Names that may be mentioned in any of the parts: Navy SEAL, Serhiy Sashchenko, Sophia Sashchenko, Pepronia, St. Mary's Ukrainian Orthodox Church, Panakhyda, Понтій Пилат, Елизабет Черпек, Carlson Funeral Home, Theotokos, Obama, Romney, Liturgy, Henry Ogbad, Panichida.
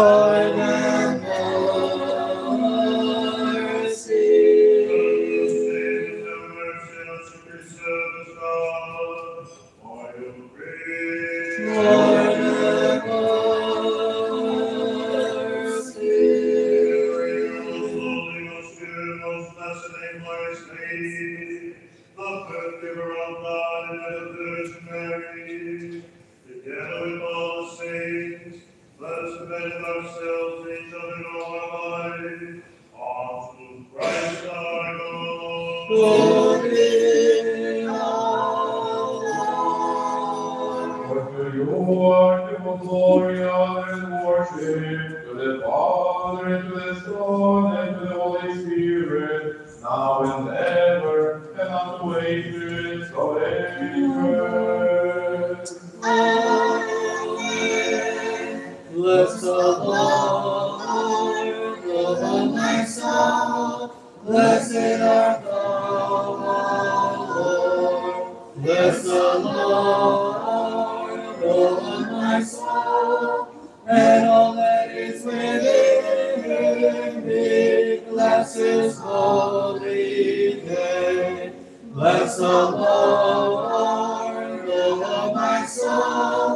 Lord, and mercy. Lord, have mercy. The perfumer of God and the Virgin Mary, together with all the saints, let us commend ourselves to each other in all our lives, all through Christ our Lord. Glory, O Lord. For to you are given glory, honor, and worship, to the Father, and to the Son, and to the Holy Spirit, now and ever, and unto ages of ages. Amen. Bless the Lord, O my soul. Blessed art thou, O Lord. Bless the Lord, O my soul, and all that is within me. Bless His holy name. Bless the Lord, O my soul,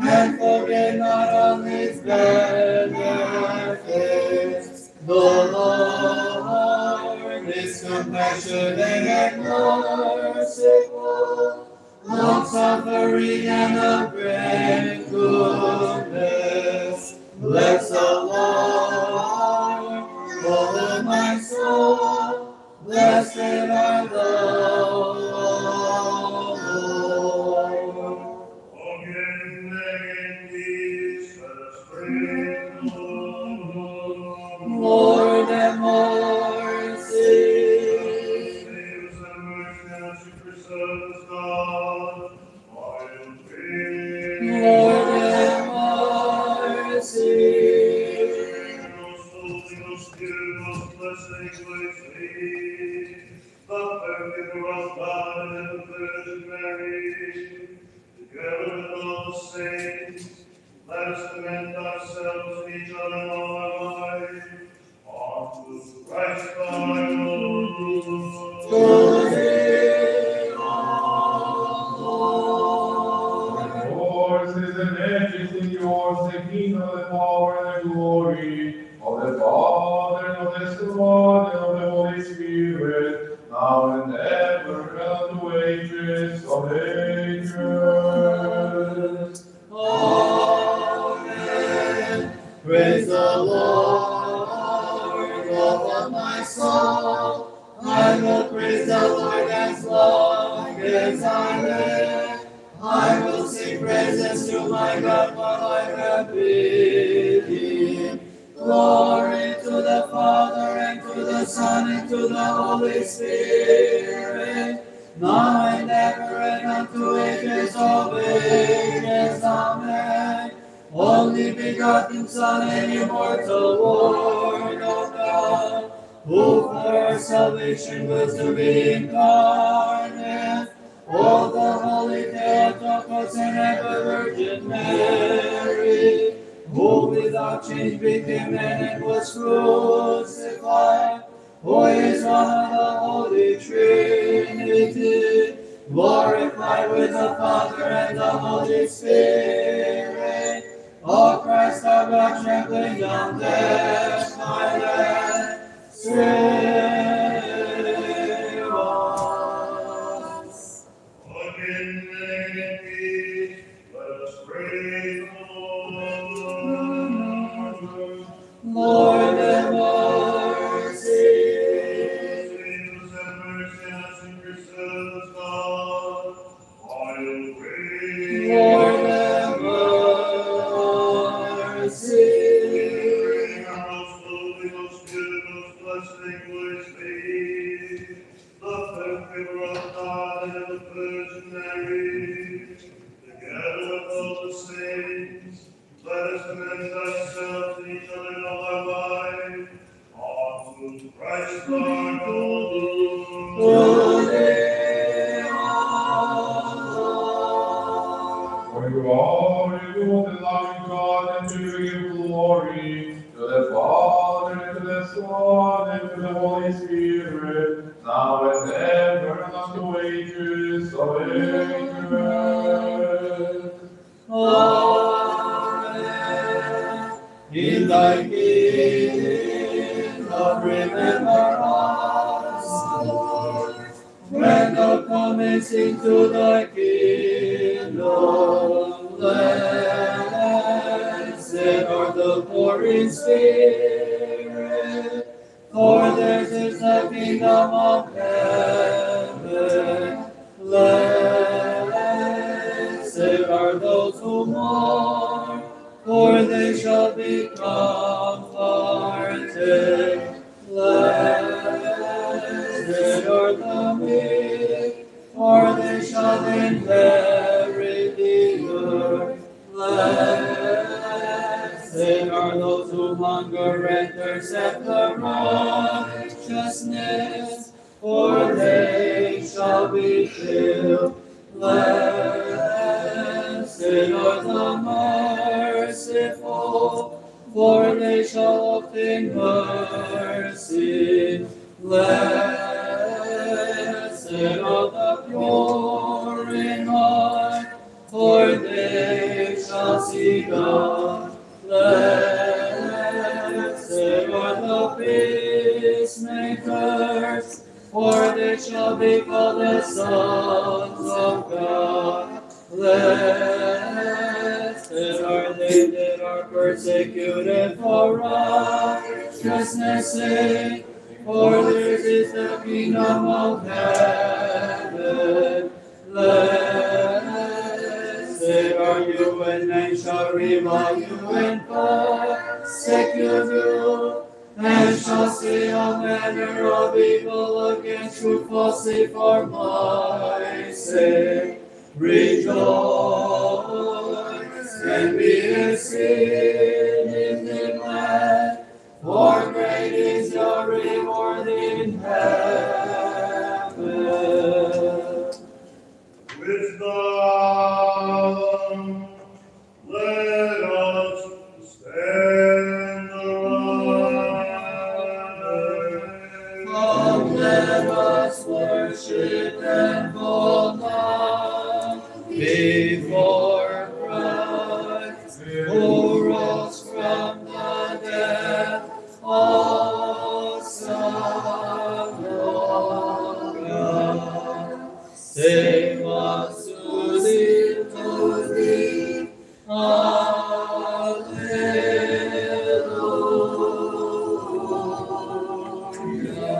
and forget not all His benefits. The Lord is compassionate and merciful, long-suffering and of great goodness. Bless the Lord, O my soul, blessed art thou, O Lord. Lord, have mercy. Save us and mercy us to preserve us, God, while in faith. Lord, have mercy. Most holy, most pure, most blessed Thee, the perfumer of God and the Virgin Mary, together with all the saints, let us commend ourselves and each other in all our lives, all through Christ our Lord. Glory, O Lord. Yours is the majesty, yours the kingdom, the power, and the glory of the Father, and of the Son, and of the Holy Spirit, now and ever, and unto ages of ages. Amen. Praise the Lord, O my soul. I will praise the Lord as long as I live. I will sing praises to my God, for I have been Him. Glory to the Father, and to the Son, and to the Holy Spirit, now and ever, and unto ages of ages. Amen. Only begotten Son and immortal Lord of God, who for our salvation was to be incarnate, of the Holy Theotokos and ever Virgin Mary, who without change became man and was crucified, who is one of the Holy Trinity, glorified with the Father and the Holy Spirit. O Christ, our God, trembling on death, my land, save us. Again and again, let us praise the Lord. Lord, have mercy. Save us and mercy us in Christ's God, while praise. Lord, have mercy. For you are the loving God, and to you give glory. reign. On earth, in thy kingdom, remember us, Lord, when thou comest into thy kingdom. Blessed are the poor in spirit, for theirs is the kingdom of heaven. Blessed are those who mourn, for they shall be comforted. Blessed are the meek, for they shall inherit the earth. Blessed are those who hunger and thirst after righteousness, for they shall be filled. Blessed are the merciful, for they shall obtain mercy. Blessed are the pure in heart, for they shall see God. Blessed are the peacemakers, for they shall be called the sons of God. Blessed are they that are persecuted for righteousness' sake, for theirs is the kingdom of heaven. Blessed are you when men shall revile you and persecute you, and shall say all manner of evil against you falsely for my sake. Rejoice and be exceedingly glad, for great is your reward in heaven. Wisdom, let us stand alive. Come, let us worship and fall down before Christ, who rose from the dead, awesome God. Save us who live to thee. Alleluia.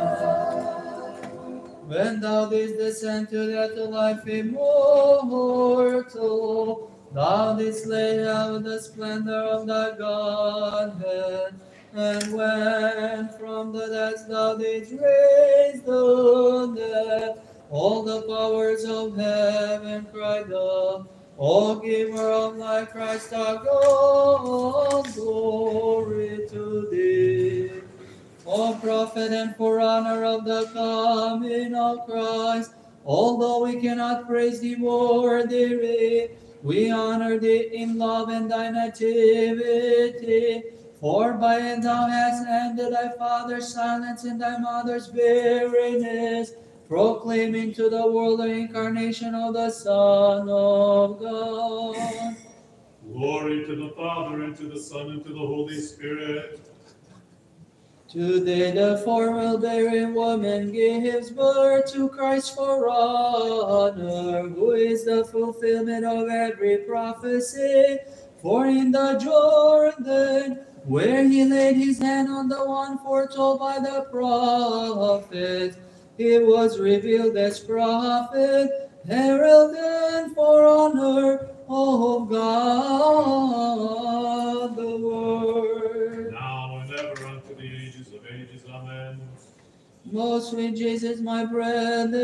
When thou didst descend to that life immortal, thou didst lay out the splendor of thy Godhead, and when from the dust thou didst raise the dead, all the powers of heaven cried out, O giver of life, Christ our God, glory to thee. O prophet and forerunner of the coming of Christ, although we cannot praise thee more dearly, we honor thee in love and thy nativity. For by it thou hast ended thy father's silence and thy mother's barrenness, proclaiming to the world the incarnation of the Son of God. Glory to the Father, and to the Son, and to the Holy Spirit. Today the formal-bearing woman gives birth to Christ for honor, who is the fulfillment of every prophecy. For in the Jordan, where he laid his hand on the one foretold by the prophet, he was revealed as prophet, herald and forerunner of God the Word. Now and ever unto the ages of ages. Amen. Most sweet Jesus, my brethren,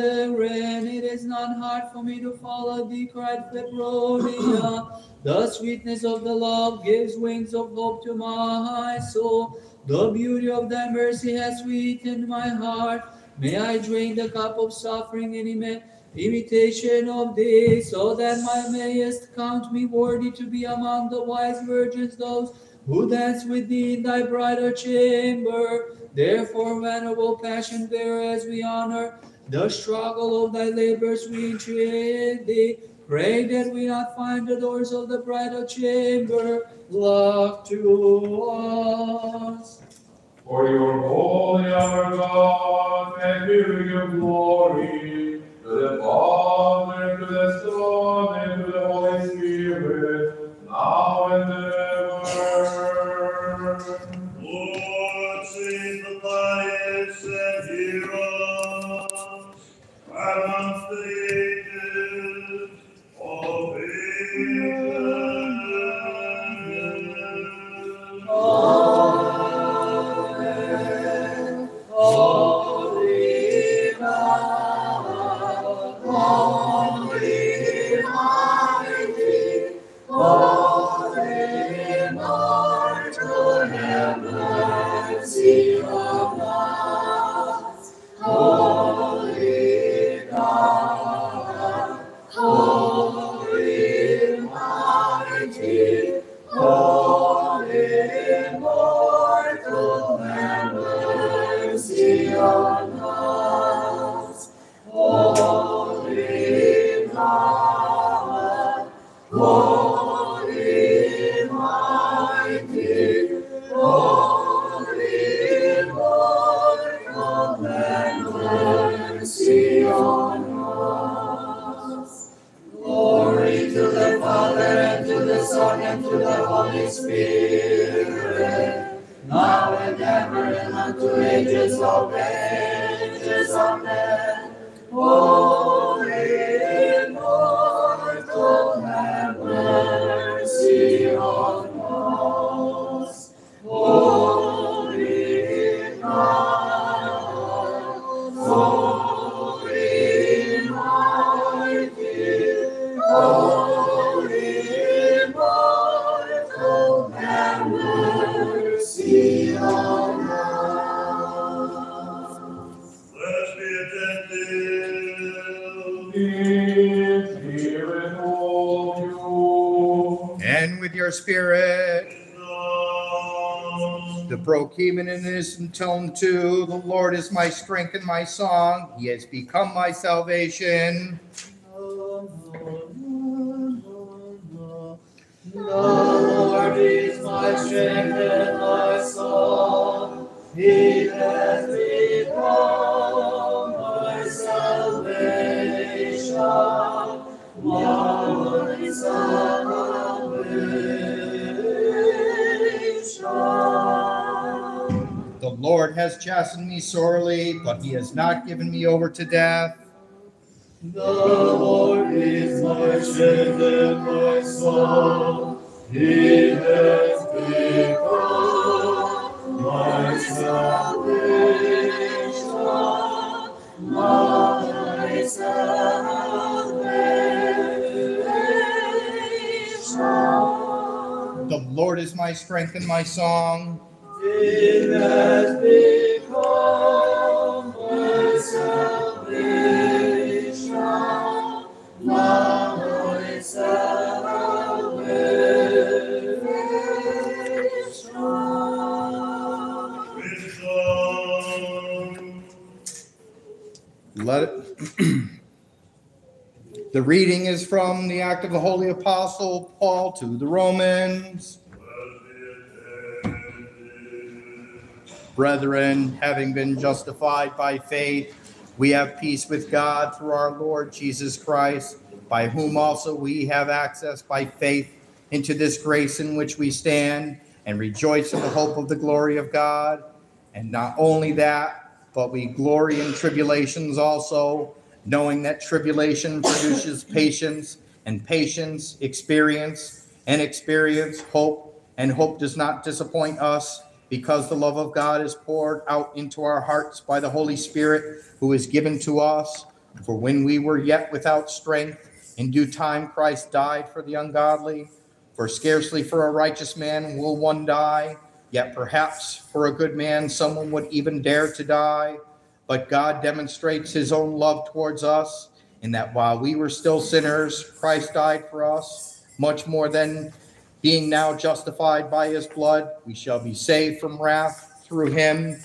it is not hard for me to follow thee, cried Pepronia. The sweetness of the love gives wings of hope to my soul. The beauty of thy mercy has sweetened my heart. May I drink the cup of suffering in imitation of thee, so that my mayest count me worthy to be among the wise virgins, those who dance with thee in thy bridal chamber. Therefore, venerable passion bearer, as we honor the struggle of thy labors, we entreat thee. Pray that we not find the doors of the bridal chamber locked to us. For your holy, our God, and we give glory to the Father, to the Son, and to the Holy Spirit, now and ever. Lord, save the pious and hear us, amongst the ages of ages. Amen. Holy God, Holy Mighty, Holy Martyr, have mercy on us. Holy God, Holy Mighty, Holy Mortal, have mercy on us. Holy God, Holy Mighty, Holy Mortal, have mercy on us. Glory to the Father, and to the Son, and to the Holy Spirit, now and ever, and unto ages of men. Holy Immortal, have mercy on us. Holy God, Holy Mighty, Holy Immortal, have mercy on us. Let us be attentive. Give ear and all you. And with your spirit. The Procheman and his tone too. The Lord is my strength and my song. He has become my salvation. The Lord is my strength and my song. He has become my salvation. My salvation. The Lord has chastened me sorely, but he has not given me over to death. The Lord is my strength and my song. He has become my salvation. My salvation. The Lord is my strength and my song. He has become my salvation. The reading is from the Act of the Holy Apostle Paul to the Romans. Brethren, having been justified by faith, we have peace with God through our Lord Jesus Christ, by whom also we have access by faith into this grace in which we stand and rejoice in the hope of the glory of God. And not only that, but we glory in tribulations also, knowing that tribulation produces patience, and patience experience, and experience hope, and hope does not disappoint us, because the love of God is poured out into our hearts by the Holy Spirit, who is given to us. For when we were yet without strength, in due time Christ died for the ungodly. For scarcely for a righteous man will one die, yet perhaps for a good man someone would even dare to die. But God demonstrates his own love towards us, in that while we were still sinners, Christ died for us. Much more than being now justified by his blood, we shall be saved from wrath through him.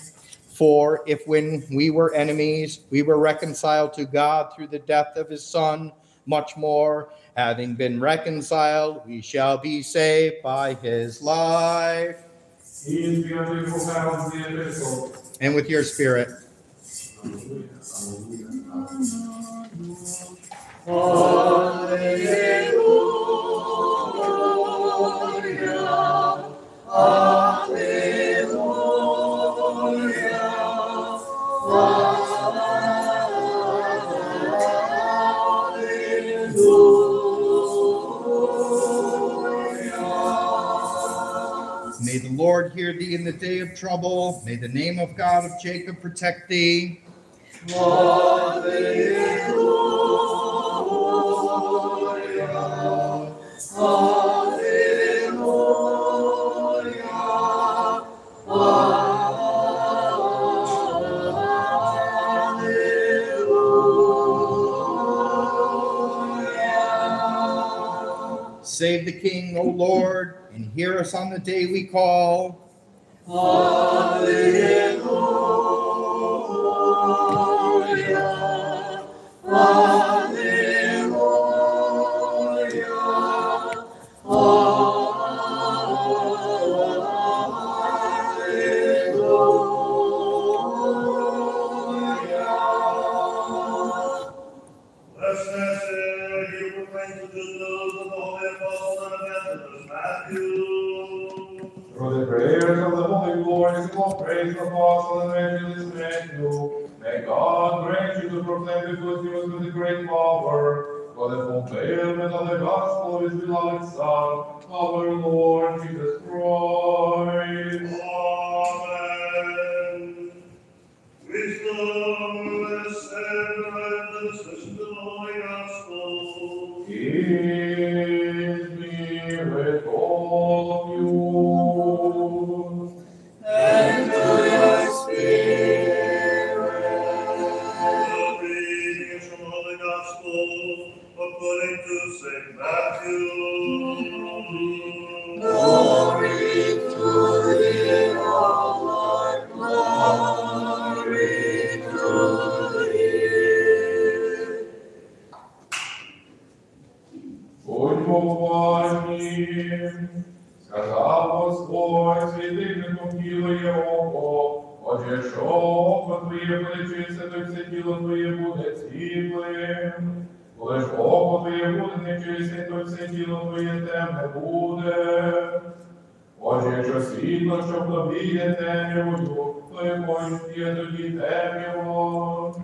For if when we were enemies, we were reconciled to God through the death of his Son, much more, having been reconciled, we shall be saved by his life. And with your spirit. Alleluia, alleluia, alleluia. May the Lord hear thee in the day of trouble. May the name of God of Jacob protect thee. Alleluia, alleluia, alleluia. Save the King, O Lord, and hear us on the day we call. Alleluia. Alleluia, alleluia, alleluia. Blessed Master, you proclaim the good news of the holy apostles and evangelists, Matthew. Through the prayers of the holy glorious and praise of apostles and evangelists, Matthew. May God grant you to proclaim the good news with great power, for the fulfillment of the gospel of his beloved Son, our Lord Jesus Christ. Amen. Wisdom, and the message of the Holy Gospel. Peace be with all of you. And to your spirit. According to St. Matthew. Glory to thee, O Lord, glory to thee. Подмолвание, сказал Господь святым могила его, одежо по твоей плече, сердце тело твое будет сильным. Лиш око твоє буде нечисте, то все тіло твоє темне буде. Отже, що світло, що в тобі є темрявою, то якою є тоді темряво.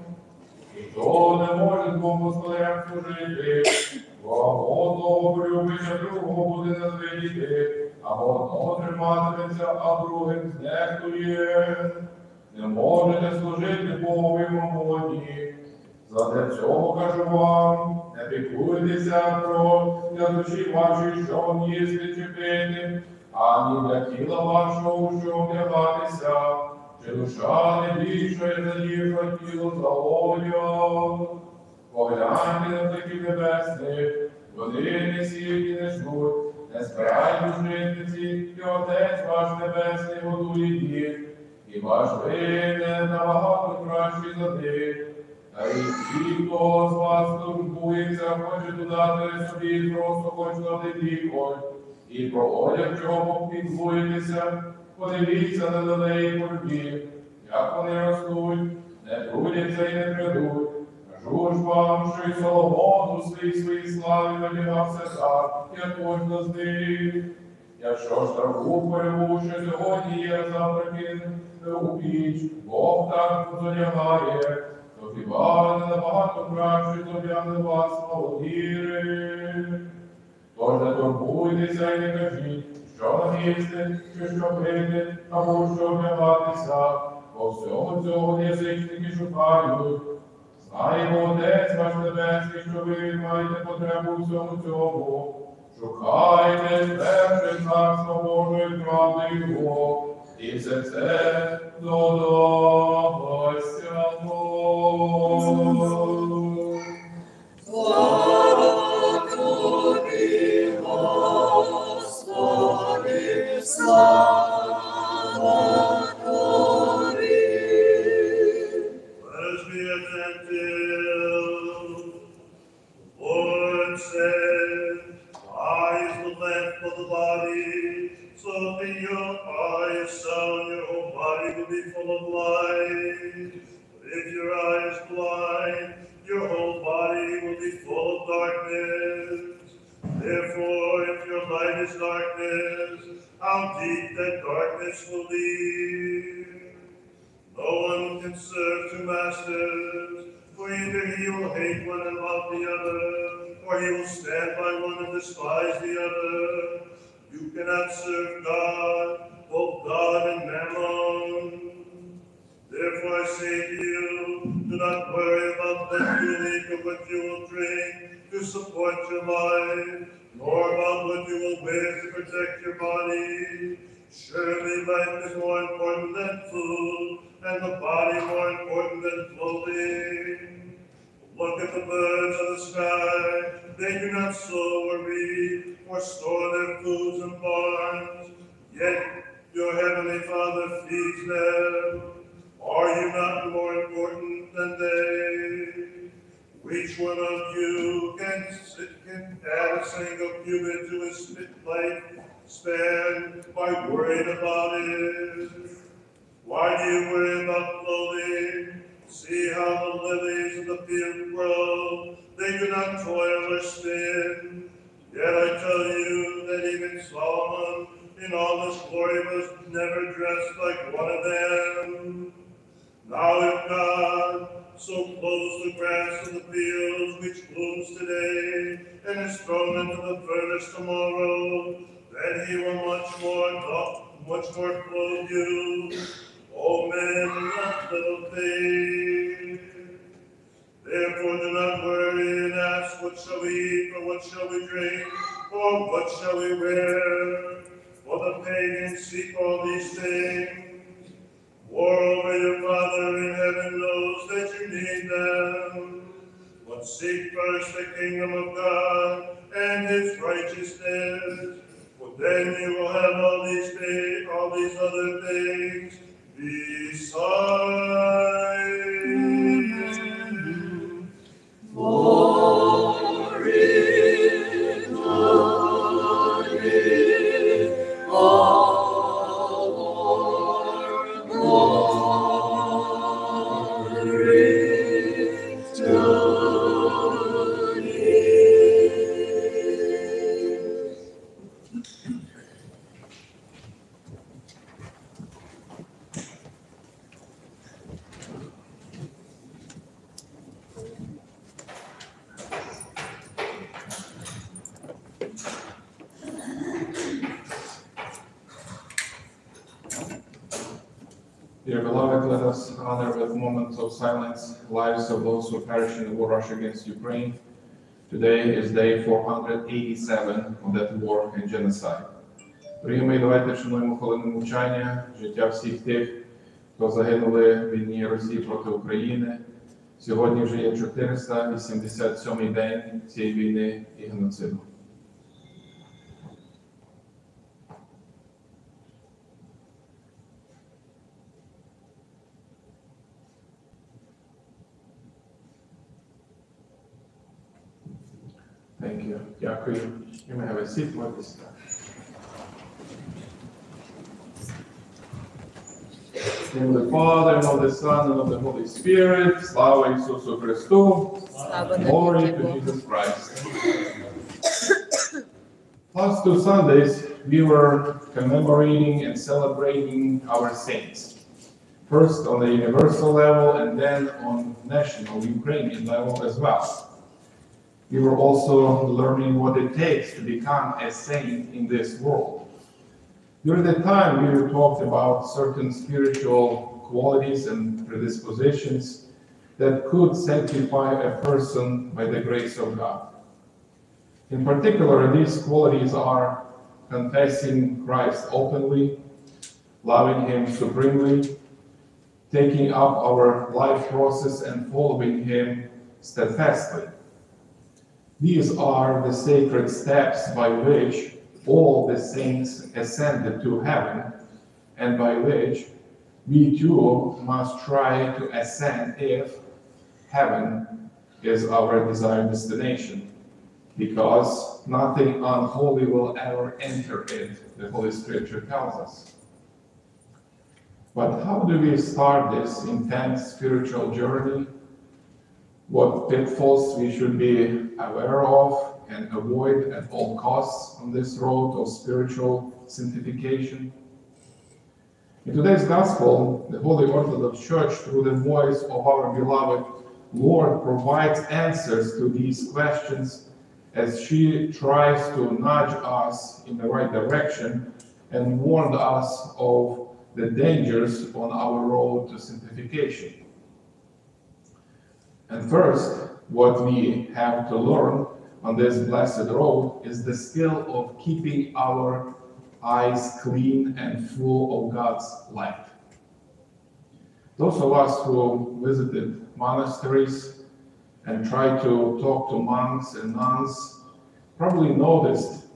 Ніхто не може двом господарям служити, бо одного полюбить, а другого буде ненавидіти, а одного триматиметься, а другим знехтує. Не можете служити Богу і мамоні. Задля цього кажу вам, не піклуйтеся для душі вашої, що вам їсти чи пити, ані для тіла вашого, що вдягатися, чи душа не більшає за їжу, а тіло за одяг. Погляньте на птахів небесних, вони не сіють і не жнуть, не збирають у житниці, і Отець ваш небесний годує їх, і ваш винен набагато кращий за них. Та і всі, хто з вас турбується, хоче додати собі просто хоч на диколь, і про одяг чого піклуєтеся, подивіться на додеї кольбі, як вони ростуть, не трудяться і не придуть. Кажу ж вам, що й Соломон у своїй славі вибігався так, як кожна з них. Якщо ж траву полюбу, що сьогодні є, завтра кине у піч, Бог так зодягає, то хіба не набагато краще зодягне вас славотіри? Тож не турбуйтеся і не кажіть, що нам їсти, чи що пити, або що вдягатися, бо всього цього язичники шукають. Знаємо, Отець ваш Небесний, що ви маєте потребу всьому цьому. Шукайте перше царство Божої правди Його, і все це додасться Богу. Слава Тобі, Господи, слава Тобі. his darkness, how deep that darkness will be. No one can serve two masters, for either he will hate one and love the other, or he will stand by one and despise the other. You cannot serve God, both God and Mammon. Therefore I say to you, do not worry about what you eat or what you will drink to support your life, nor about what you will wear to protect your body. Surely life is more important than food, and the body more important than clothing. Look at the birds of the sky. They do not sow or reap or store their foods in barns, yet your heavenly Father feeds them. Are you not more important than they? Which one of you can add a single cubit to his lifespan by worrying about it? Why do you worry about clothing? See how the lilies of the field grow. They do not toil or spin. Yet I tell you that even Solomon, in all his glory, was never dressed like one of them. Now if God so clothes the grass of the fields, which blooms today and is thrown into the furnace tomorrow, then he will much more clothe you, O men of little faith. Therefore do not worry and ask, what shall we eat, or what shall we drink, or what shall we wear? For the pagans seek all these things. Moreover, your Father in heaven knows that you need them. But seek first the kingdom of God and his righteousness, for then you will have all these other things besides. Glory, glory, all glory to Thee. Dear beloved, let us honor with moments of silence lives of those who perished in the war rush against Ukraine. Today is day 487 of that war and genocide. Приймемо і давайте вшануємо хвилину мовчання, життя всіх тих, хто загинули в війні Росії проти України. Сьогодні вже є 487-й день цієї війни і геноциду. Thank you. Дякую. You may have a seat for this time. In the name of the Father, and of the Son, and of the Holy Spirit. Слава Ісусу Христу. Glory to Jesus Christ. Last two Sundays, we were commemorating and celebrating our saints. First on the universal level, and then on national Ukrainian level as well. We were also learning what it takes to become a saint in this world. During that time, we talked about certain spiritual qualities and predispositions that could sanctify a person by the grace of God. In particular, these qualities are confessing Christ openly, loving Him supremely, taking up our life process and following Him steadfastly. These are the sacred steps by which all the saints ascended to heaven, and by which we too must try to ascend if heaven is our desired destination, because nothing unholy will ever enter it, the Holy Scripture tells us. But how do we start this intense spiritual journey? What pitfalls we should be aware of and avoid at all costs on this road of spiritual sanctification. In today's Gospel, the Holy Orthodox Church, through the voice of our beloved Lord, provides answers to these questions as she tries to nudge us in the right direction and warn us of the dangers on our road to sanctification. And first, what we have to learn on this blessed road is the skill of keeping our eyes clean and full of God's light. Those of us who visited monasteries and tried to talk to monks and nuns probably noticed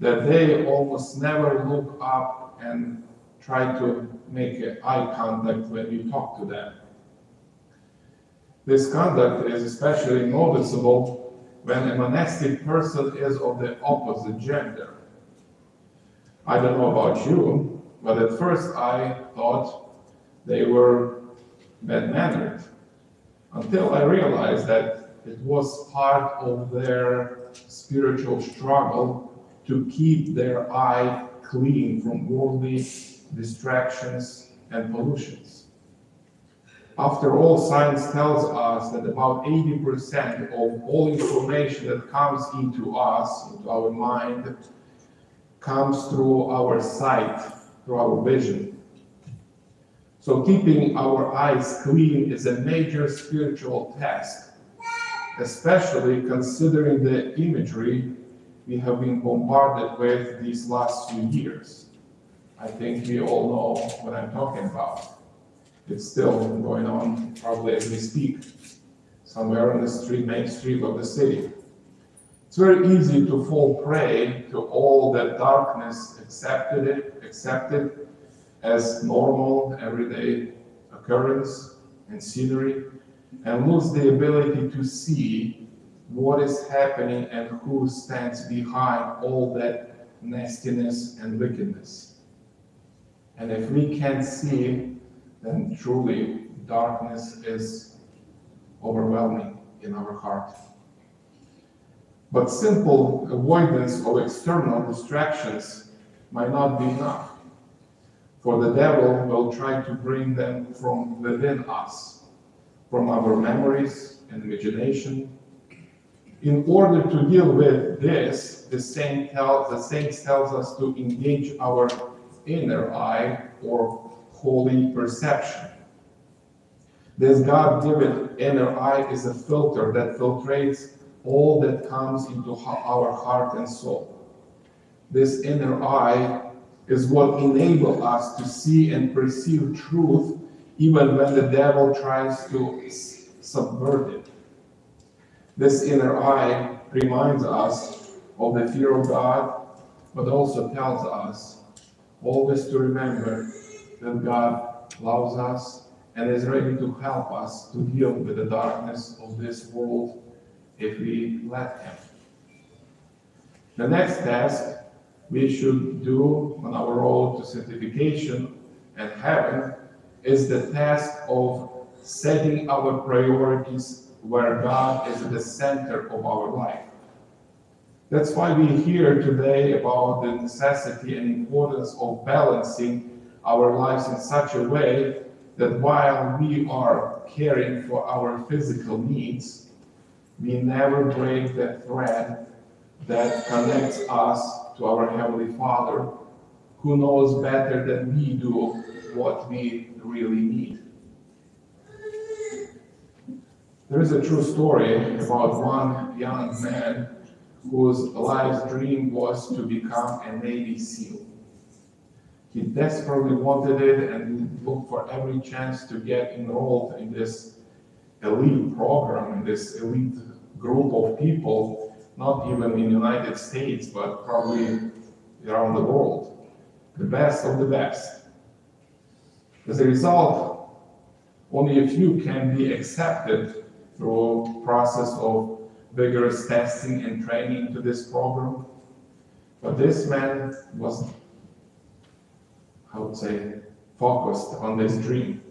that they almost never look up and try to make eye contact when you talk to them. This conduct is especially noticeable when a monastic person is of the opposite gender. I don't know about you, but at first I thought they were bad-mannered, until I realized that it was part of their spiritual struggle to keep their eye clean from worldly distractions and pollutions. After all, science tells us that about 80% of all information that comes into us, into our mind, comes through our sight, through our vision. So keeping our eyes clean is a major spiritual task, especially considering the imagery we have been bombarded with these last few years. I think we all know what I'm talking about. It's still going on, probably as we speak, somewhere on the street, main street of the city. It's very easy to fall prey to all that darkness accepted as normal, everyday occurrence and scenery, and lose the ability to see what is happening and who stands behind all that nastiness and wickedness. And if we can't see, then truly darkness is overwhelming in our heart. But simple avoidance of external distractions might not be enough, for the devil will try to bring them from within us, from our memories and imagination. In order to deal with this, the saints tells us to engage our inner eye, or holy perception. This God-given inner eye is a filter that filtrates all that comes into our heart and soul. This inner eye is what enables us to see and perceive truth even when the devil tries to subvert it. This inner eye reminds us of the fear of God, but also tells us always to remember that God loves us and is ready to help us to deal with the darkness of this world if we let Him. The next task we should do on our road to sanctification and heaven is the task of setting our priorities where God is at the center of our life. That's why we hear today about the necessity and importance of balancing our lives in such a way that while we are caring for our physical needs, we never break the thread that connects us to our Heavenly Father, who knows better than we do what we really need. There is a true story about one young man whose life's dream was to become a Navy SEAL. He desperately wanted it and looked for every chance to get enrolled in this elite program, in this elite group of people, not even in the United States, but probably around the world. The best of the best. As a result, only a few can be accepted through the process of vigorous testing and training to this program. But this man was, I would say, focused on this dream.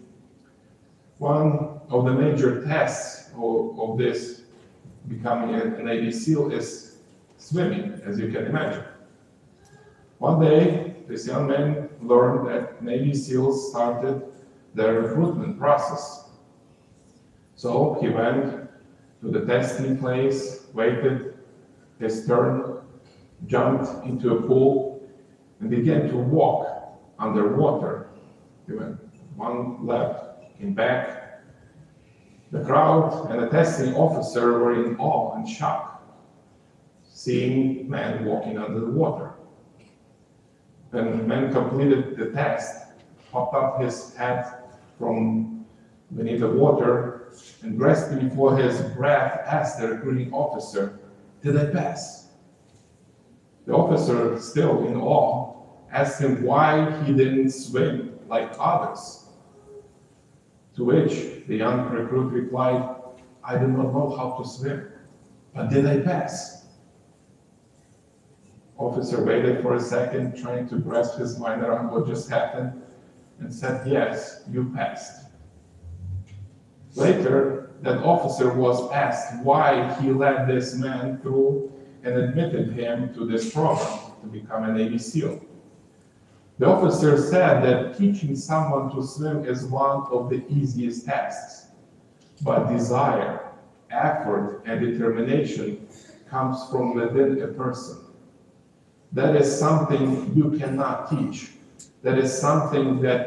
One of the major tests of this becoming an Navy SEAL is swimming, as you can imagine. One day, this young man learned that Navy SEALs started their recruitment process. So he went to the testing place, waited his turn, jumped into a pool, and began to walk underwater. He went one lap, came back. The crowd and the testing officer were in awe and shock, seeing men walking under the water. When the man completed the test, popped up his head from beneath the water and grasped before his breath, asked the recruiting officer, "Did I pass?" The officer, still in awe, asked him why he didn't swim like others. To which the young recruit replied, "I do not know how to swim, but did I pass?" Officer waited for a second, trying to grasp his mind around what just happened, and said, "Yes, you passed." Later, that officer was asked why he led this man through and admitted him to this program to become a Navy SEAL. The officer said that teaching someone to swim is one of the easiest tasks, but desire, effort, and determination comes from within a person. That is something you cannot teach. That is something that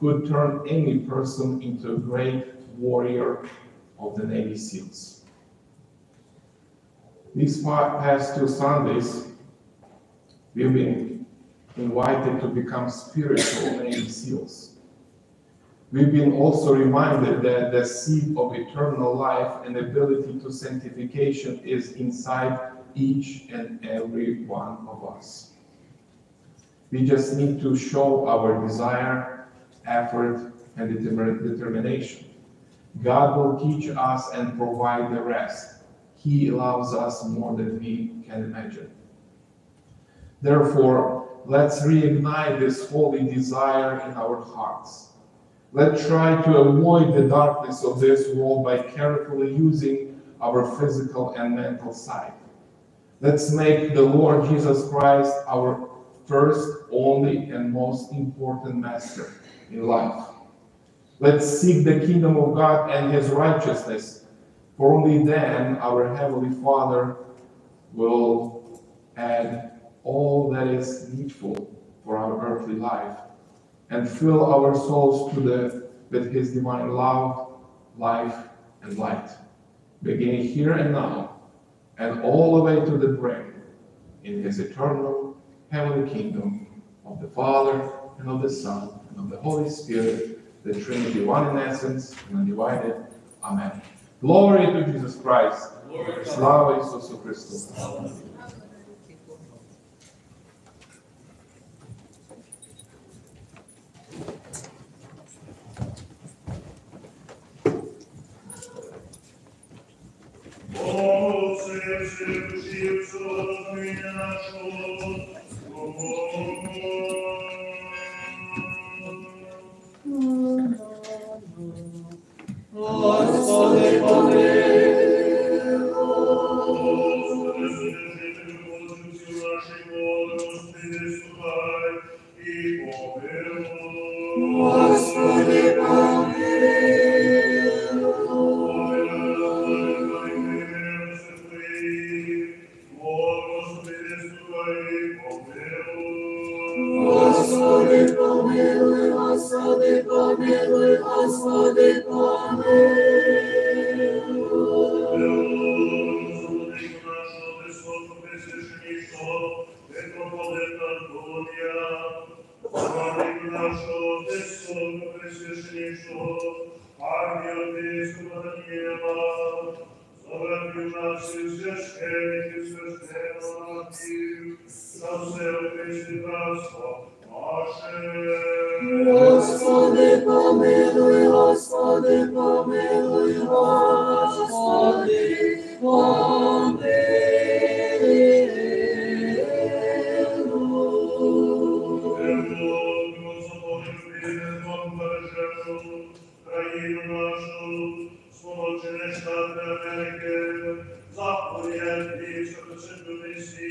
could turn any person into a great warrior of the Navy SEALs. These past two Sundays, we've been invited to become spiritual Navy SEALs. We've been also reminded that the seed of eternal life and ability to sanctification is inside each and every one of us. We just need to show our desire, effort, and determination. God will teach us and provide the rest. He loves us more than we can imagine. Therefore, let's reignite this holy desire in our hearts. Let's try to avoid the darkness of this world by carefully using our physical and mental sight. Let's make the Lord Jesus Christ our first, only, and most important master in life. Let's seek the kingdom of God and his righteousness, for only then our Heavenly Father will add all that is needful for our earthly life and fill our souls with his divine love, life, and light, beginning here and now, and all the way to the grave in his eternal heavenly kingdom of the Father, and of the Son, and of the Holy Spirit, the Trinity, one in essence, and undivided. Amen. Glory to Jesus Christ. Slava Isusu Christu. Zapovijedni, što će doći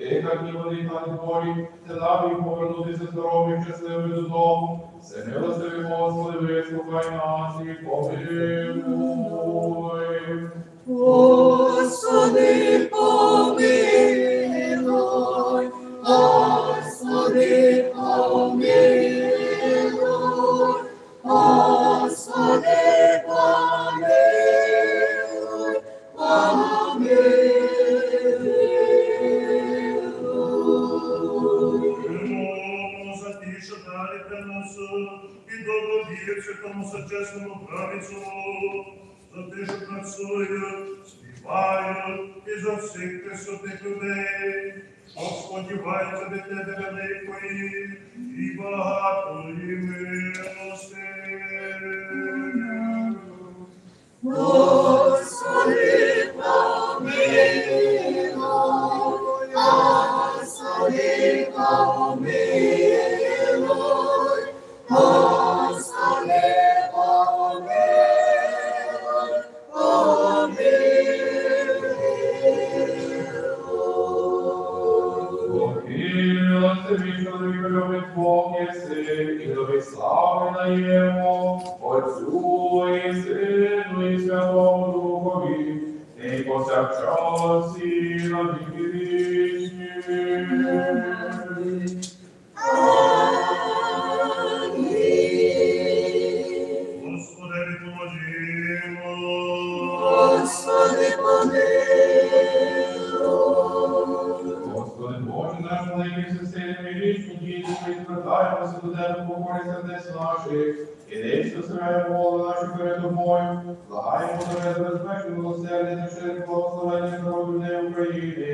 Як неболітна дворі, це нам і повернутися здоровим, щасливим додому. Це милостиві Господи, вислухай нас і помилуй. Господи, помилуй, Господи, помилуй, Господи, помилуй, помилуй. І довговір святому сучасному правіцю, за те, що працюють, співають і за всіх присутних людей, що сподіваються від тебе великої і багатої милости. Господи, помилуй, Господи, помилуй, Господи, помилуй, помилуй. Бог єси, і тобі слави даємо, Отцю і Сину і Святому Духові, і повсякчас і на віки вічні. Господи, помилуй. Господи, Боже наш, молимося сильними вічні діти, звертаємося до тебе, покори сердець наших, і десь посеред моли наші перед тобою, благаємо тебе безпечне милосердя та щире благословення народу людей України,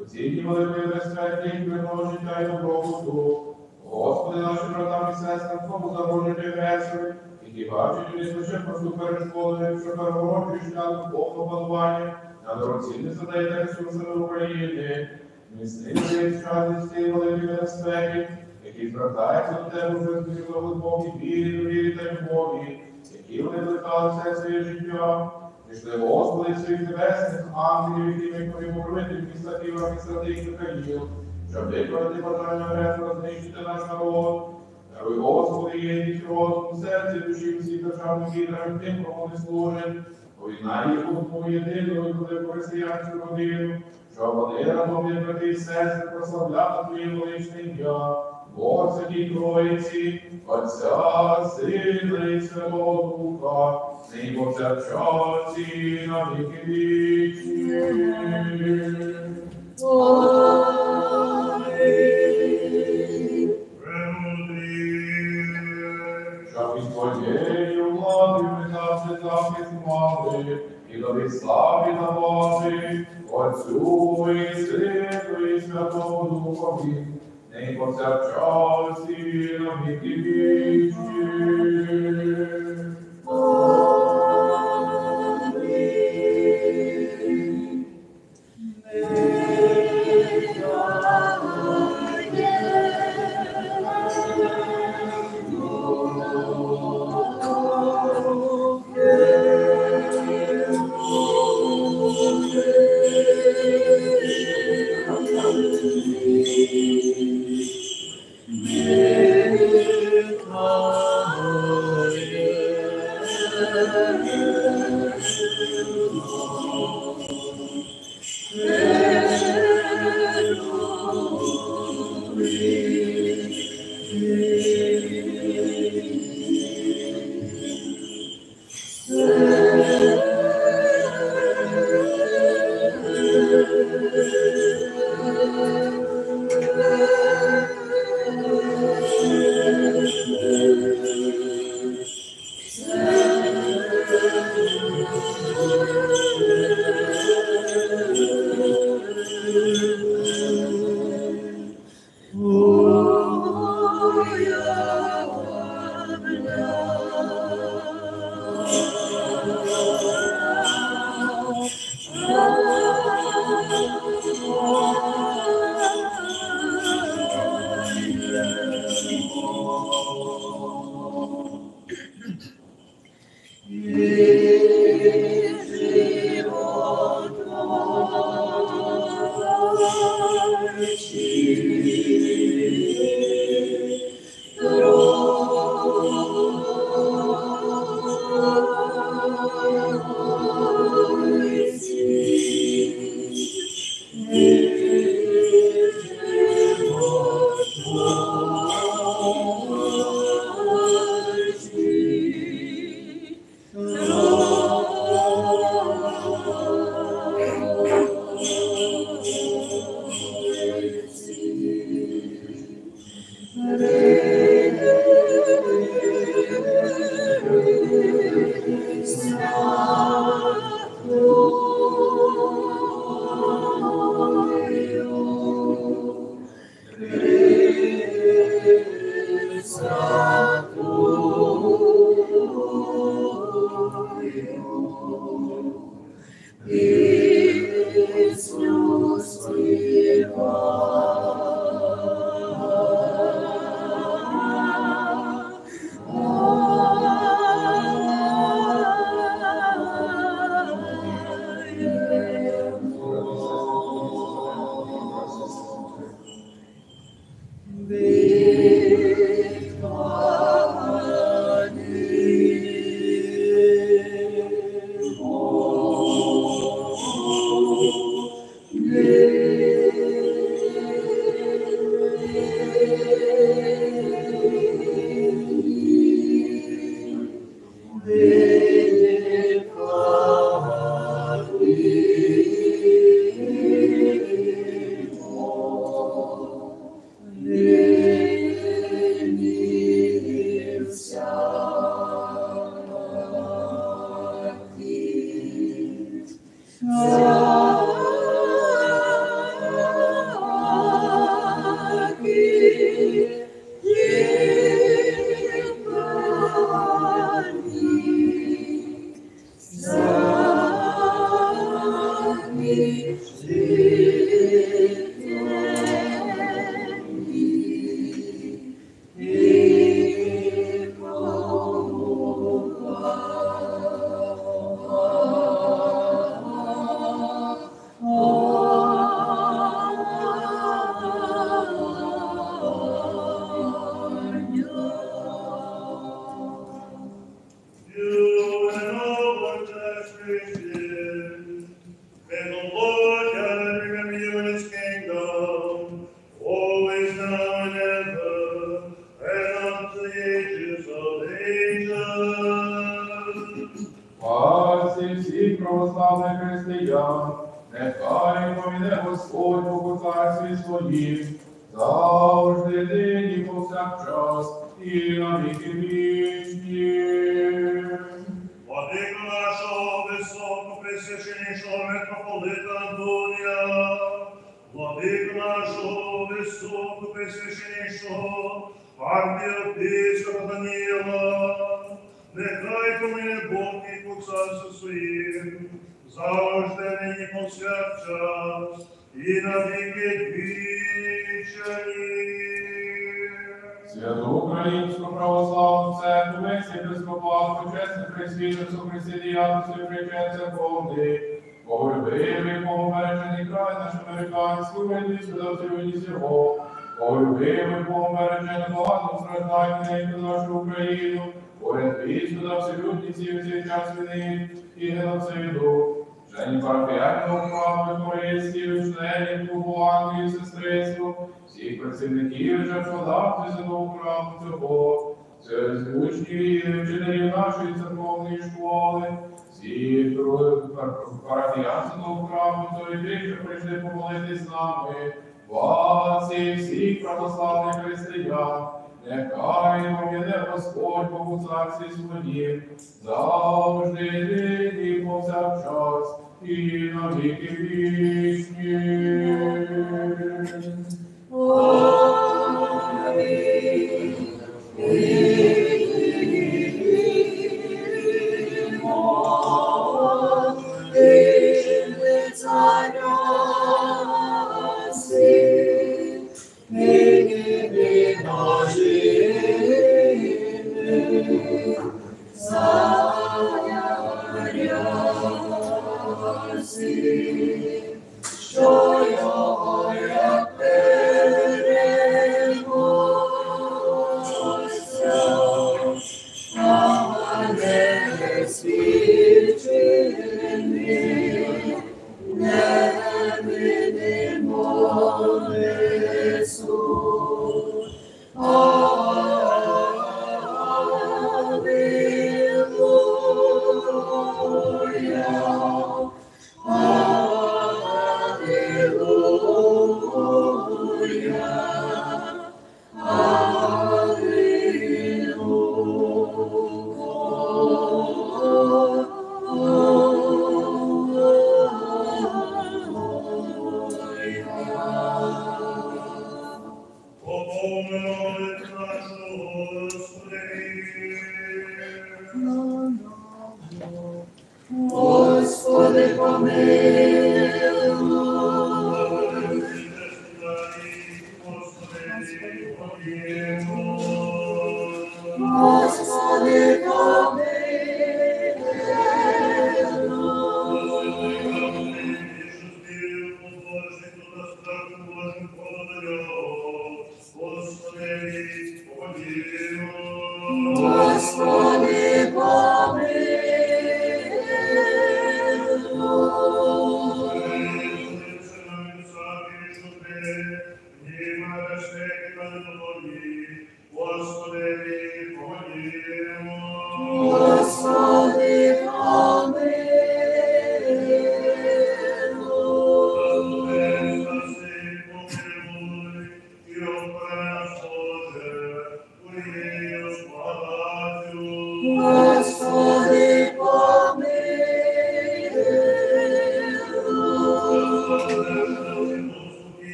у ці дні великої безсмерті, мирного життя і добробуту. Господи, нашим братам і сестрам, кому загрожують агресори, і бачить лише просту перешкоду, що переворожує шлях до повного панування на дорогоцінні сади та ресурсами України. Міцний час і великій безпеки, який звертається до тебе вже з глибокій вірі, довірі та любові, які вони викликали все своє життя. Пішли, Господи, своїх небесних ангелів, які ми повинні робити в містах Івах і Садих і Каїл, щоб виконати бажання агресора знищити наш народ. Даруй, Господи, єдність розум, серці, душі, всіх державних лідерів, тим, кому не служить. Поєднай їх у одну єдину велику християнську родину, щоб вони разом, як брати і сестри, прославляли твоє величне ім'я, Бога Святій Троїці, Отця, Сина і Святого Духа, нині повсякчас і на віки вічні. Твоєю владою ми завжди захист мали, і тобі славі давати, Отцю і Сину і Святому Духові, нині повсякчас і на віки вічні. Амінь. Ooh.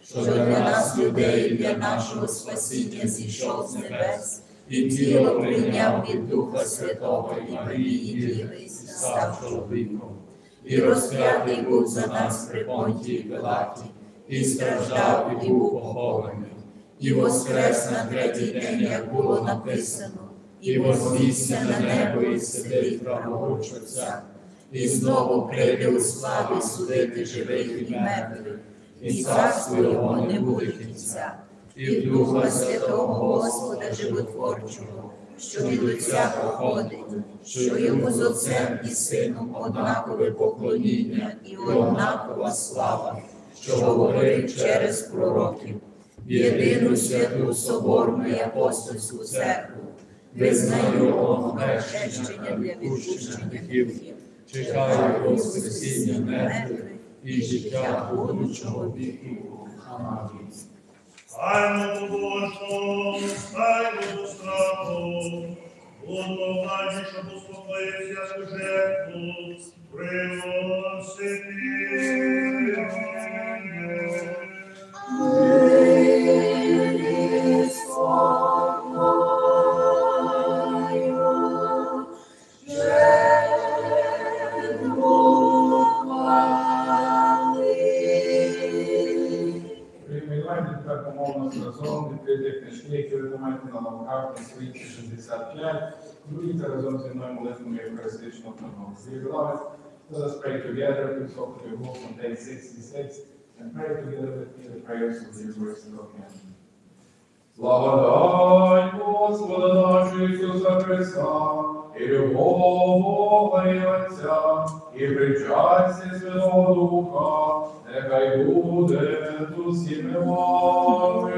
Що для нас, людей, для нашого спасіння зійшов з небес, і тіло прийняв від Духа Святого і Марії Діви, і став чоловіком, і розп'ятий був за нас при Понтії Пилаті, і страждав, і був похований, і воскрес на третій день, як було написано, і вознісся на небо, і сидить праворуч Отця, і знову прийде у славі судити живих і мертвих, і царство його не буде кінця, і в Духа Святого Господа Животворчого, що від Отця походить, що йому з Отцем і Сином однакове поклоніння і однакова слава, що говорив через пророків, єдину святу соборну і апостольську церкву, визнаю омрещення для відпущення гріхів, чекаю воскресіння мертвих, і життя будучого віку. Амінь. Стаймо побожно, стаймо до страху, одного дня, щоб успокоївся жертву, приносити мені славною жертву. Приймайте так умовно разом, відкрити книжки, які ви маєте на лавках, на сторінці 65, будьте разом зі мною молитвами Євхаристичного Христового. Let us pray together, we talk to your hope on day 66, and pray together with me the prayers of the Eucharistic Lord. Слава дай Господа нашого Ісуса Христа, і любого Бога і Отця, і причастя Святого Духа, нехай буде тут всі ми мами.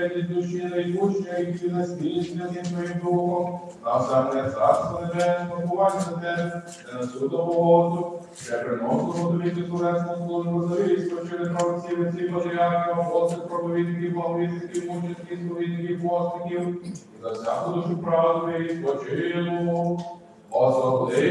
предыдущие и будущие и наследственные твоего, на самое царство небесное, побывайся тебе, и на всю доводу, все приносного тобі безурезну службу зависку через правоців і всіх патріархів, апостолів, проповідників, благовісників, мучеників, сповідників, постників, і за всяку душу правду і спочину. Особливо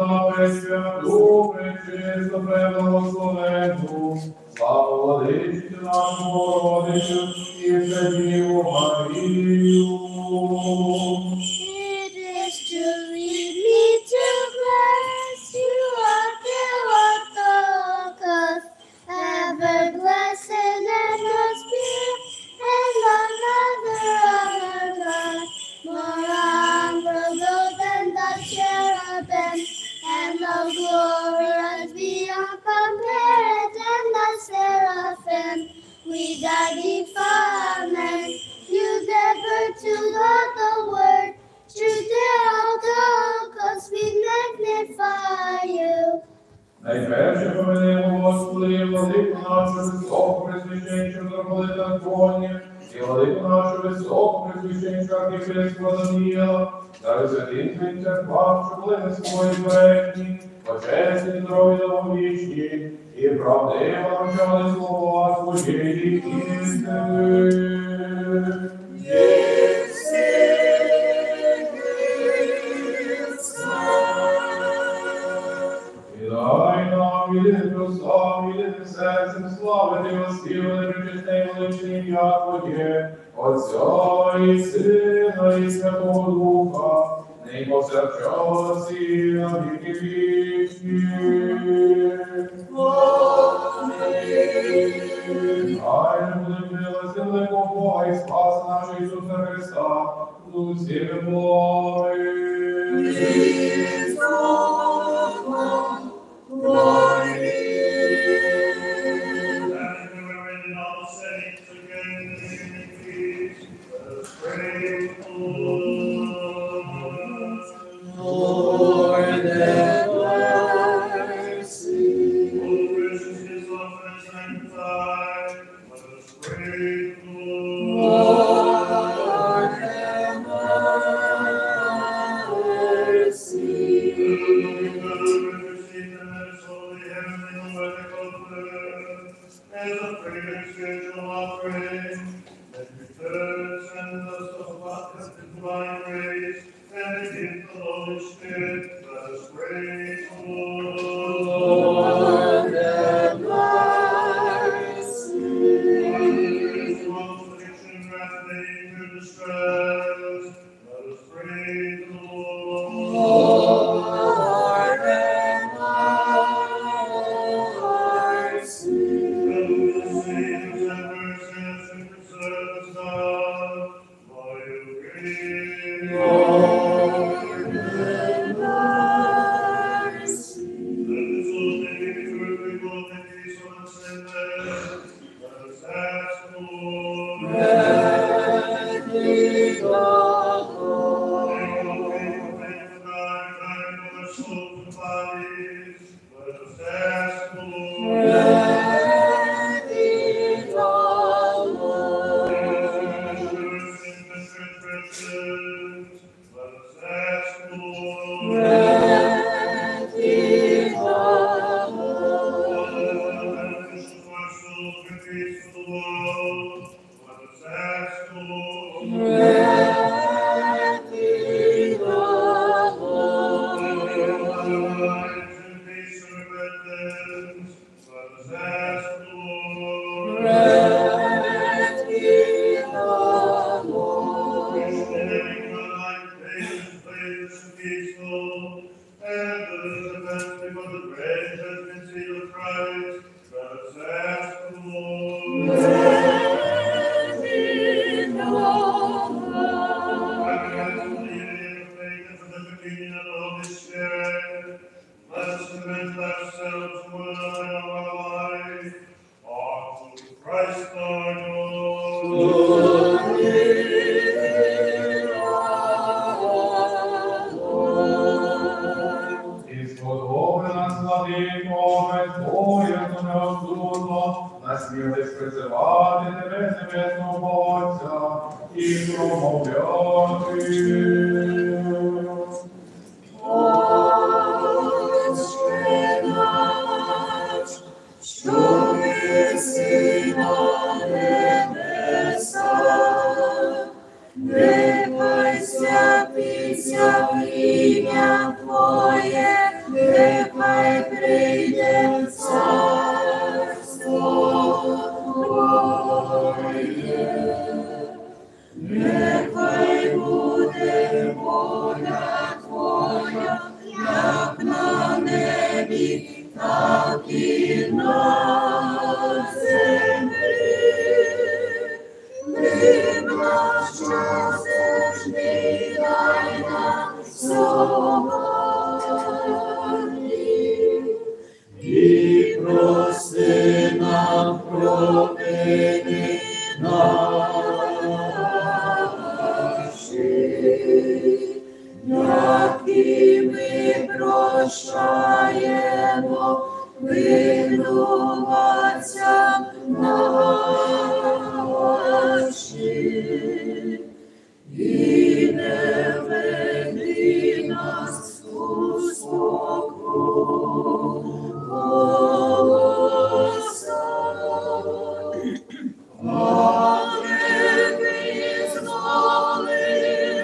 на пресвяту, пречисту, преблагословенну, славу владичці нашу Богородицю і Вседіву Марію. It is to lead me to bless you, until Orthodox, ever blessed and most pure, and another other God, more honorable than the cherubim, and the glory is beyond compare than the seraphim. We magnify and you never to love the word. Today I'll go, cause we magnify you. Найперше поминемо, Господи, владику нашу високу пресвященничу митрополита Антонія і владику нашу високу пресвященничу архієпископа Даниїла, та висвятих твоїх церквах, що були на свої передні, почесні, здорові та вовічні, і правдиво навчали слова Твої істини. Серцем слави Ти воспівали причесне і величне ім'я Твоє, Отця і Сина і Святого Духа, нині повсякчас і на віки вічні. Амінь. Хай же буде милость великого Бога і Спаса нашого Ісуса Христа з усіми благи. Спрацювати тебе, небесного ім'я Твоє, нехай прийде царство Твоє. Нехай буде воля Твоя, як на небі, так і на землі. Хліб наш насущний дай нам сьогодні, і прости нам провини наші, як і ми прощаємо винуватцям нашим, і не веди нас у спокусу, але визволи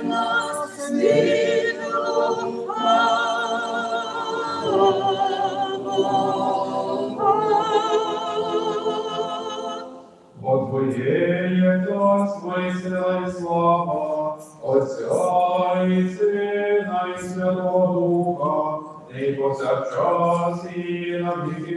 нас від лукавого. Бо Твоє є царство і сила і слава, Отця і Сина і Святого Духа, нині повсякчас і на віки вічні.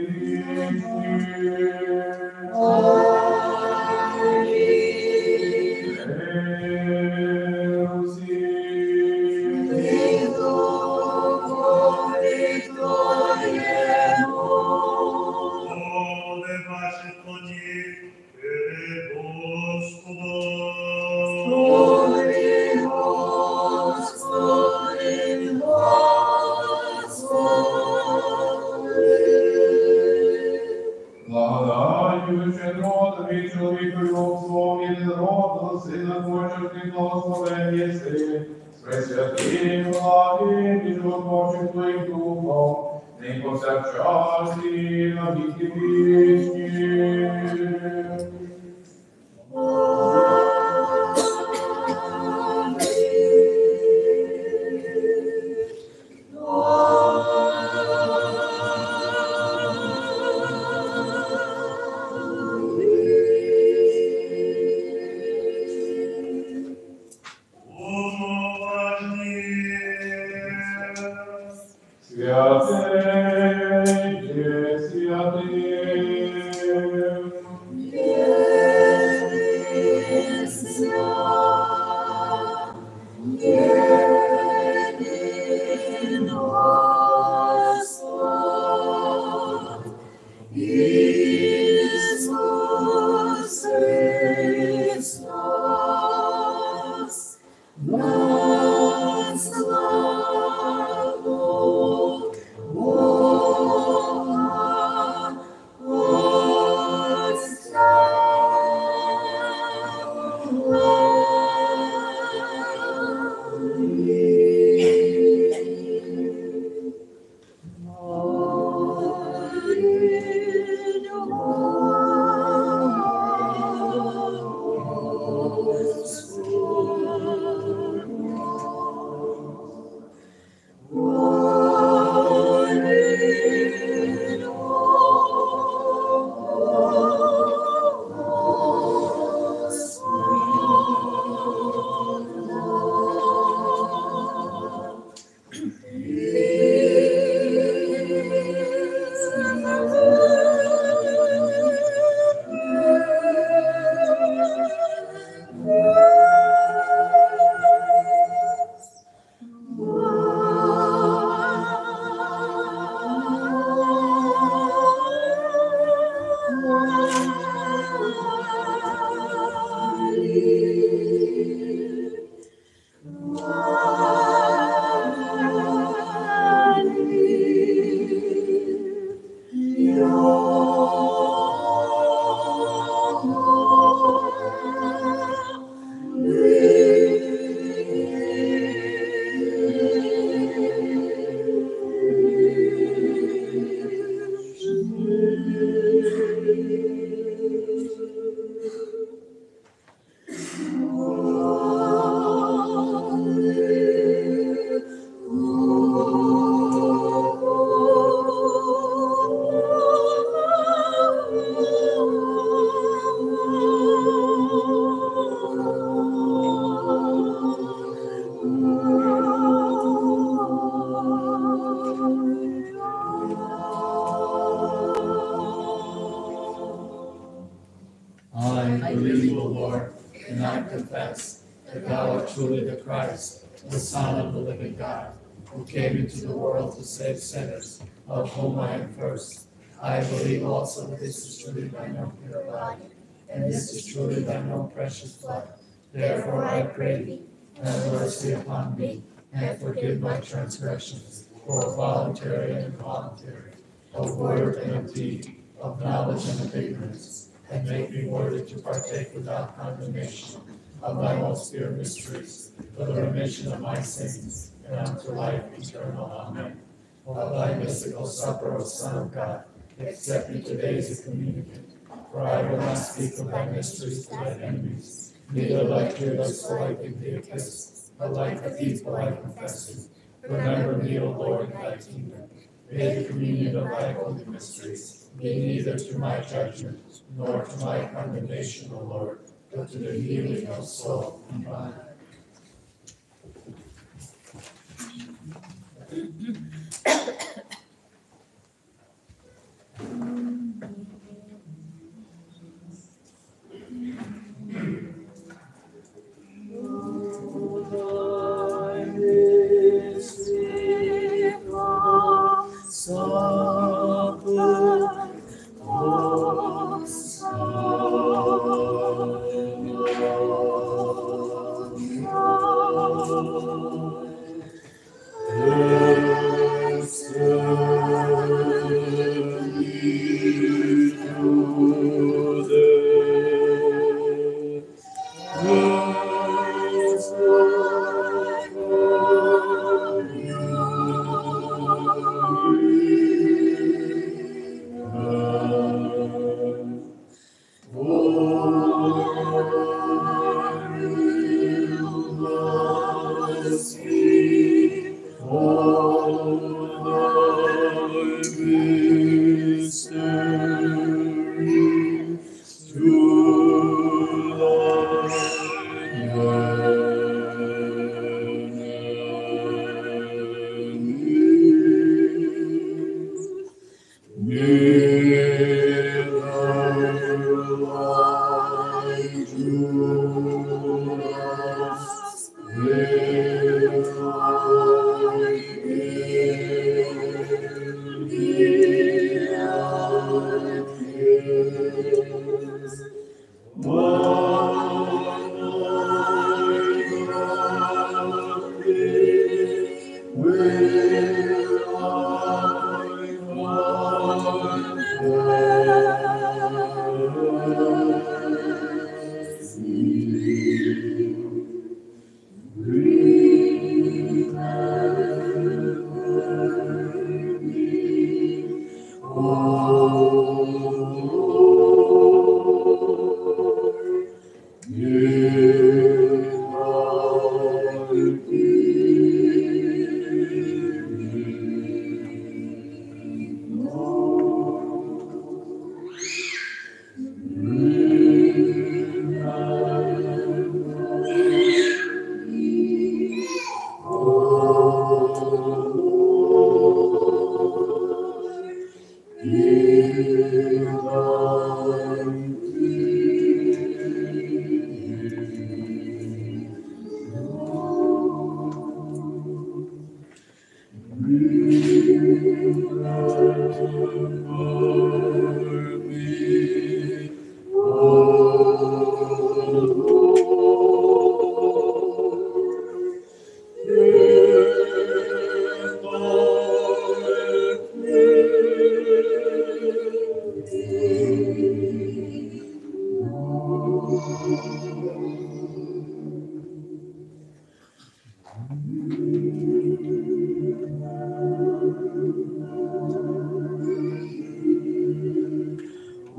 confess that thou art truly the Christ, the Son of the living God, who came into the world to save sinners, of whom I am first. I believe also that this is truly thine own pure body, and this is truly thine own precious blood. Therefore I pray thee, have mercy upon me, and forgive my transgressions, both voluntary and involuntary, of word and of deed, of knowledge and of ignorance, and make me worthy to partake without condemnation of thy most dear mysteries, for the remission of my sins, and unto life eternal. Amen. Of thy mystical supper, O Son of God, accept me today as a communicant, for I will not speak of thy mysteries to thy enemies, neither like Judas will I give thee a kiss, but like the thief will I confess thee. Remember me, O Lord, in thy kingdom. May the communion of thy holy mysteries be neither to my judgment, nor to my condemnation, O Lord, but to the healing of soul and body.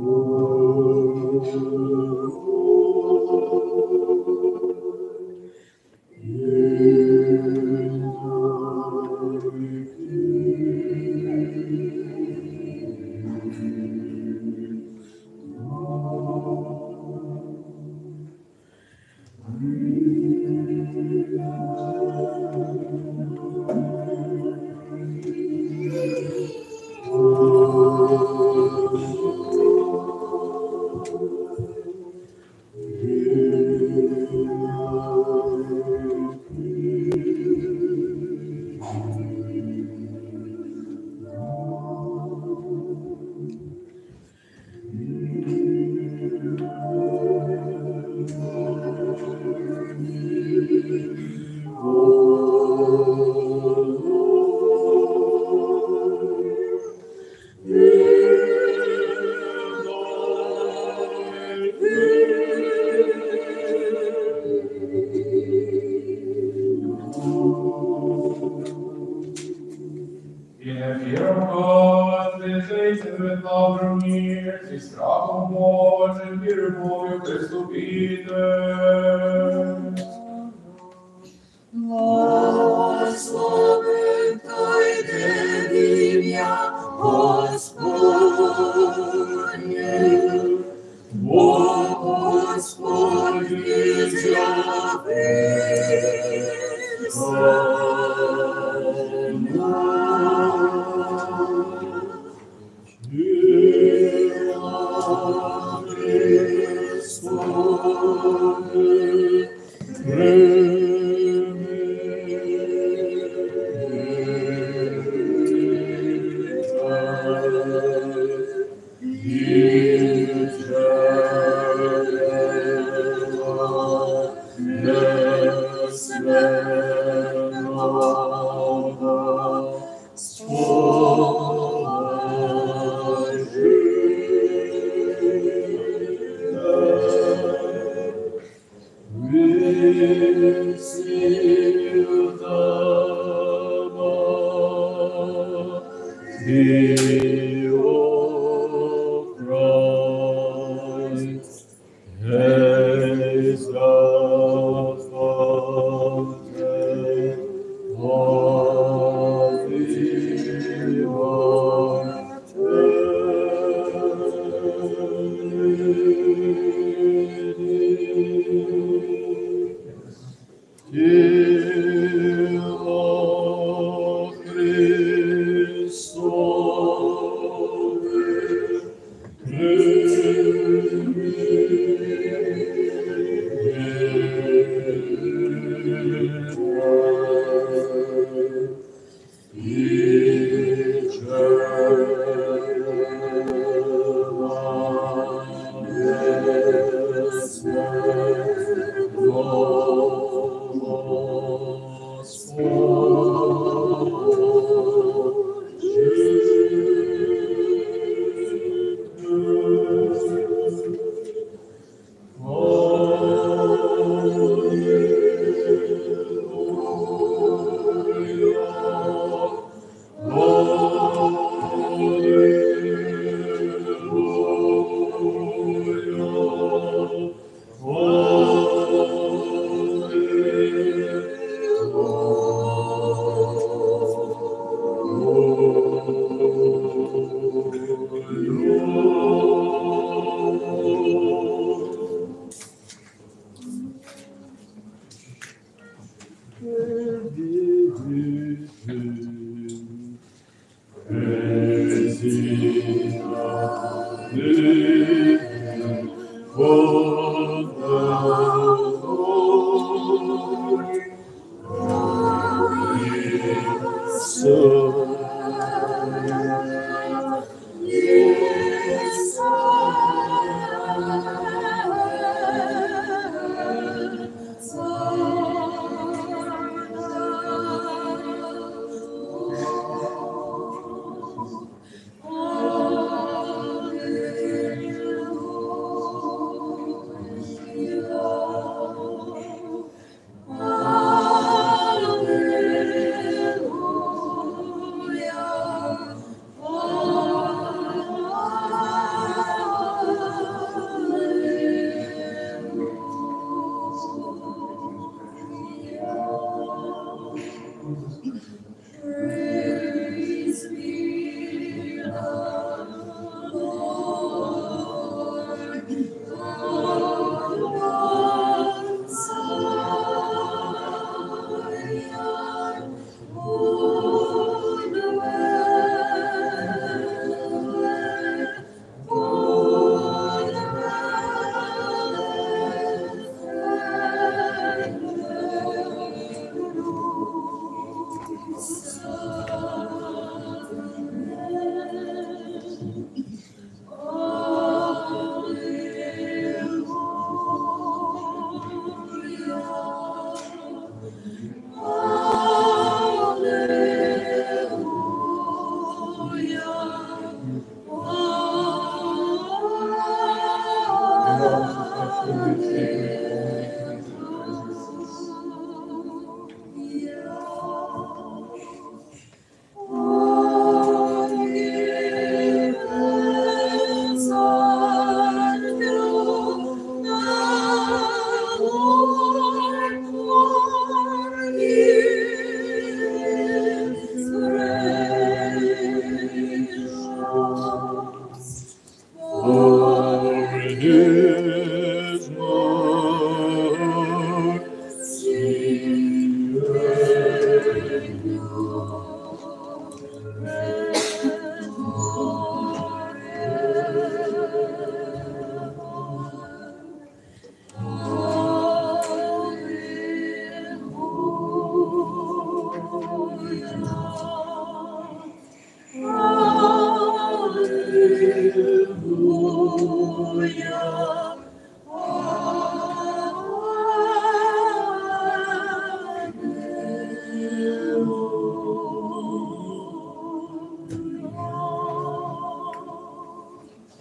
Ooh. In the fear of God, visited with love from near, his trouble was and be removed, Christo Peter. Благословите меня, Господи, Господи,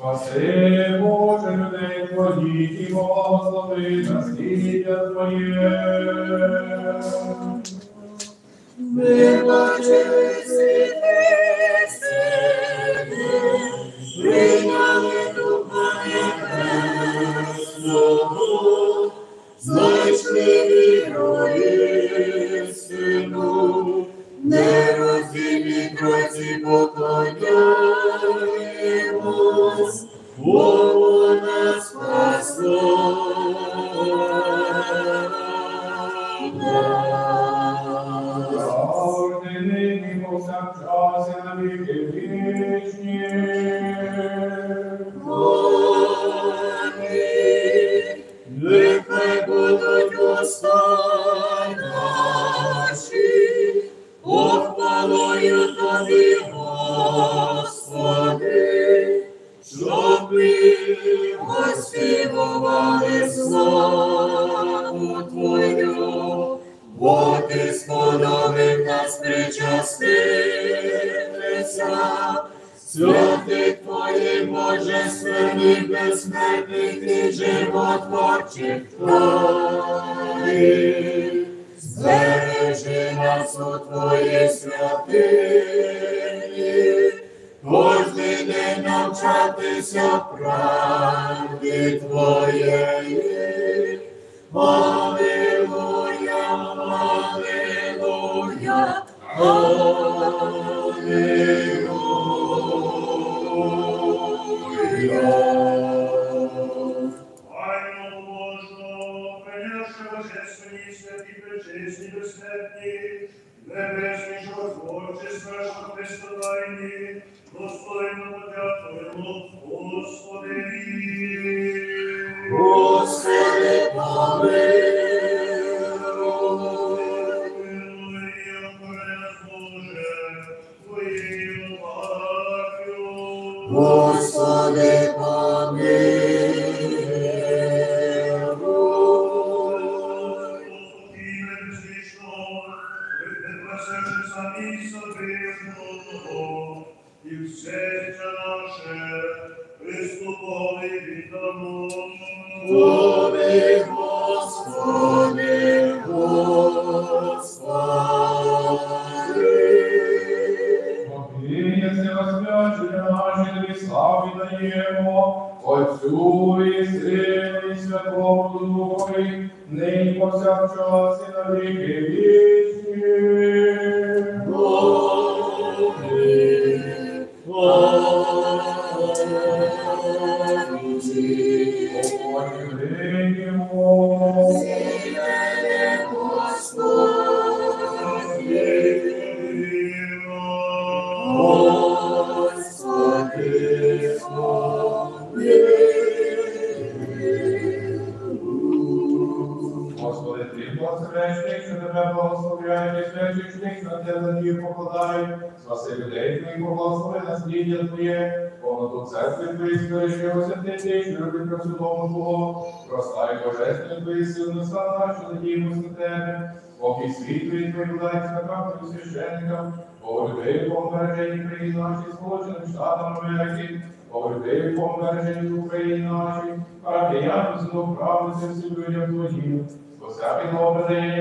Спаси, Боже, людей Твоїх і благослови насліддя Твоє. Ми бачили світи, світи, прийняли Духа Небесного, знайшли вірою в Сину, нероздільні Тройці поклоняємось, Богу нас спасла. Amen.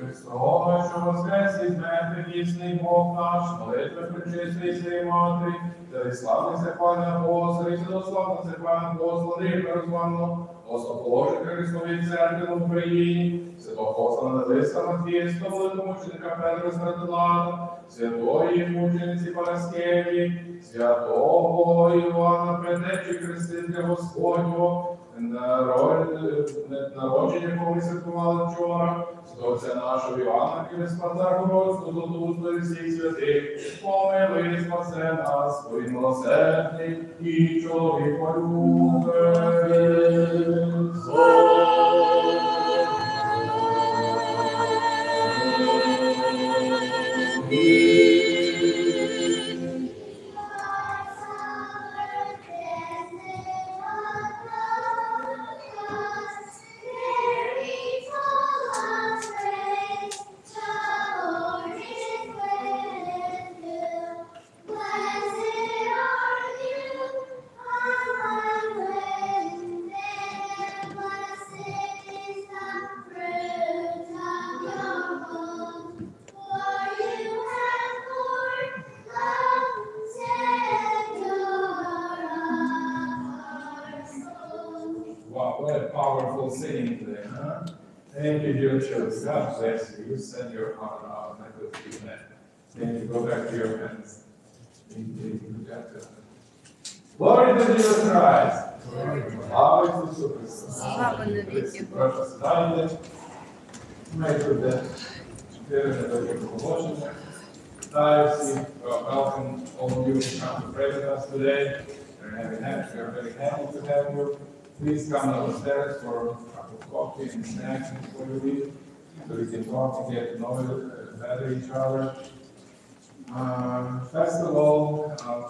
Христове, що воскрес із мертвих, вічний Бог наш, молитви причистої сієї Матері, та віславнися Пана Бога, і славнося Пана Бога, Владимира Руслану, Осоположника Христової Церкви в Україні, Святого Надиста Матвійського, великомученика Петра Стратилана, святої мучениці Параскевії, святого Івана Предтечі Хрестителя Господнього, народження кого ми святкували вчора, Святовця нашого Івана Кириспанцаргородського, Золотоустої всіх святих, помили спасе нас, свої милосердний і чоловік полюбець. God bless you. You send your heart out like a free man. Then you go back to your hands. Glory to Jesus Christ. Glory to Jesus Christ. Precious time. Make sure that there is a little promotion. Welcome all of you who come to pray with us today. We're very happy to have you. Please come downstairs for a cup of coffee and snacks before you leave, so we can talk and get to know better each other. First of all,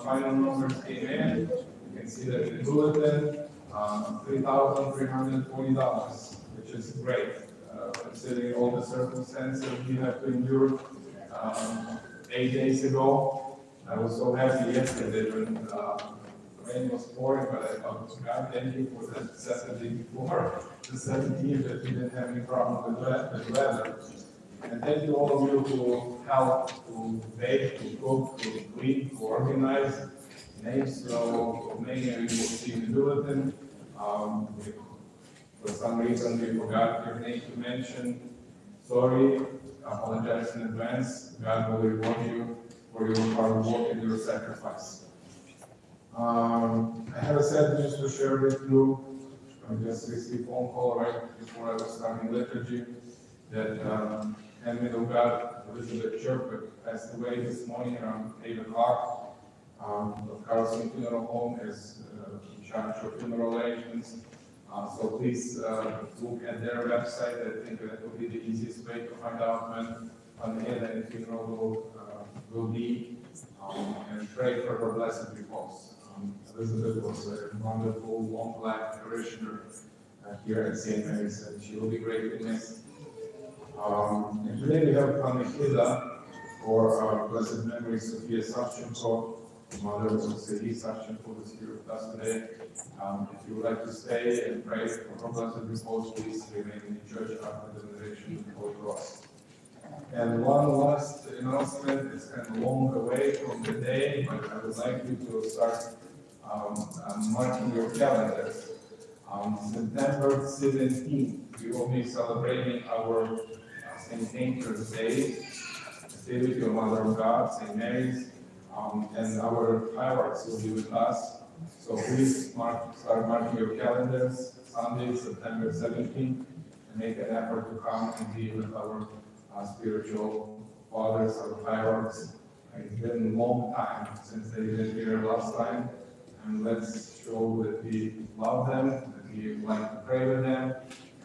final numbers came in. You can see that in the bulletin, $3,340, which is great, considering all the circumstances we have to endure. 8 days ago, I was so happy yesterday when rain was pouring, but I thought, God, thank you for that Saturday before, the 17th, that we didn't have any problem with weather. And thank you all of you who helped, to bake, to cook, to clean, to organize. Names, so many of you will see in the bulletin. For some reason, we forgot your name to mention. Sorry, I apologize in advance. God will reward you for your hard work and your sacrifice. I have a sad news to share with you. I just received a phone call right before I was starting liturgy that Henry Ogbad, Elizabeth Church, passed away this morning around 8 o'clock. The Carlson Funeral Home is in charge of funeral arrangements. So please look at their website. I think that will be the easiest way to find out when the funeral will be. And pray for her blessed repose. Elizabeth was a wonderful, long-life parishioner here at St. Mary's, and she will be greatly missed. And today we have Panichida for our blessed memory, Sophia Sashchenko, the mother of Serhiy Sashchenko, who is here with us today. If you would like to stay and pray for her blessed repose, please remain in the church after the veneration of the Holy Cross. And one last announcement, it's kind of long away from the day, but I would like you to start marking your calendars. September 17th, we will be celebrating our St. Patrick's Day, Nativity of Mother of God, St. Mary's, and our fireworks will be with us. So please start marking your calendars, Sunday, September 17th, and make an effort to come and be with our spiritual fathers of fireworks. It's been a long time since they've been here last time, and let's show that we love them, that we like to pray with them,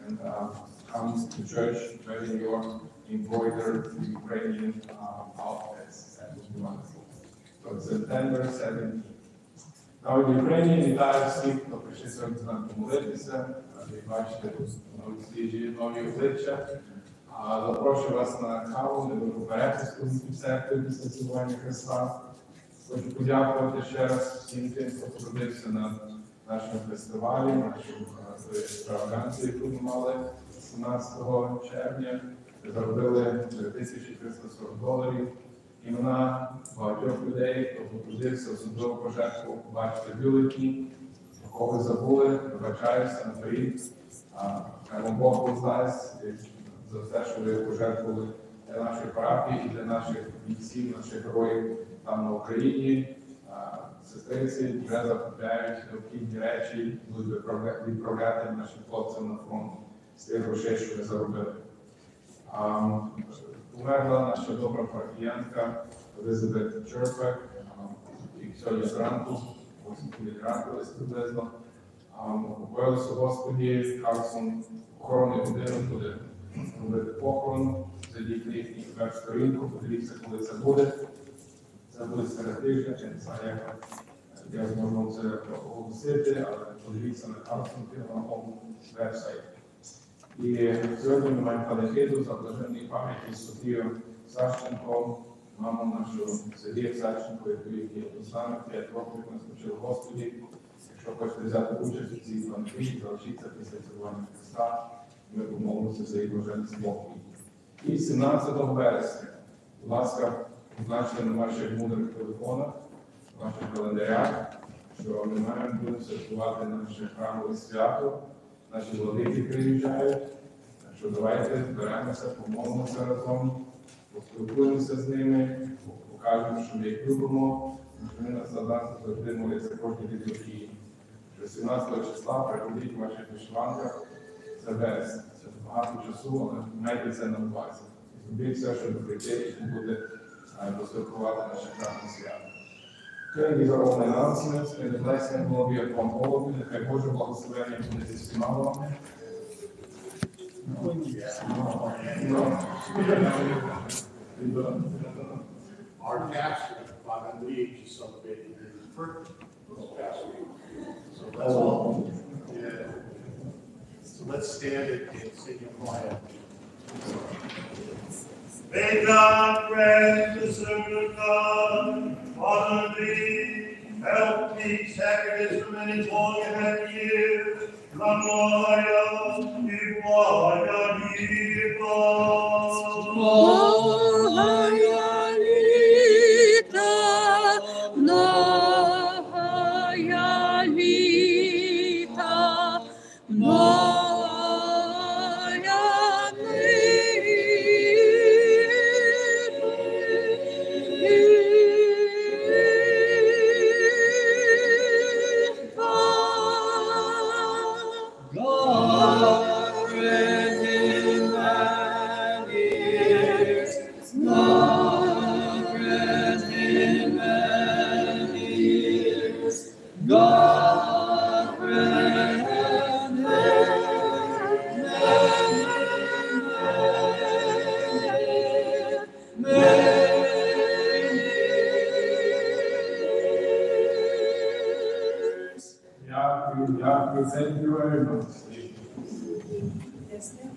and comes to church wearing your embroidered Ukrainian outfits. That was wonderful. So it's September 17th. Now in Ukrainian, entire sleep of Precision Zantumuletice, ви бачите у сліжі нові обличчя. Запрошую вас на каву, невелику переписку з церкви після цілування Христа. Хочу подякувати ще раз всім тим, хто трудився на нашому фестивалі, нашому екстраваганцію, яку ми мали 17 червня. Заробили 1340 доларів. Імена багатьох людей, хто потрудився особливо пожертву, побачити бюлетні. Кого забули, вибачаюся наперед. Хай Бог здасть за все, що ви пожертвували для нашої парафії і для наших бійців, наших героїв там на Україні. Сестриці вже закупляють необхідні речі, будуть відправляти нашим хлопцям на фронт з тих грошей, що ви заробили. Померла наша добра парафіянка Елизабет Черпек, і сьогодні зранку, 8 ранку десь приблизно, упокоїлася в Господі, Carlson охоронний будинок буде робити похорон, зайдіть на їхню веб-сторінку, подивіться, коли це буде. Це буде серед тижня, я не знаю, як я зможу це оголосити, але подивіться на Carlson Funeral Home веб-сайт. І сьогодні ми маємо панахиду за блаженною пам'яті Софію Сашченко, маму нашого Сергія Сашченко, який саме 5 років нас навчив Господі. Якщо хочете взяти участь у цій панахиді, залишіться після цілування Христа, ми помолимося за її блаженне спокій. І 17 вересня, будь ласка, позначте на ваших мудрих телефонах, в наших календарях, що ми маємо будемо святкувати наше храмове свято. Наші владики приїжджають, так що давайте збираємося, помолимося разом, поспілкуємося з ними, покажемо, що ми їх любимо, що вони нас за нас завжди моляться кожні літургії. 17 числа приходіть в ваших вишиванках, це вересня, це багато часу, але майте це на увазі. Зробіть все, щоб прийти і буде посвяткувати наше храмове свято. These are all the announcements, and the blessing will be upon all of you. Нехай Боже благословення буде зі всіма вами. Our pastor, Bob and Lee, just celebrated his birthday this past week. So that's all. Yeah. So let's stand and sing in quiet. May God grant the servant of God, honor thee, help thee, sacrifice in his long and years, Lamaya, Iwaya, Iba, Lamaya, Iba, Lamaya, Iba, Lamaya, thank you very much. Yes, oh.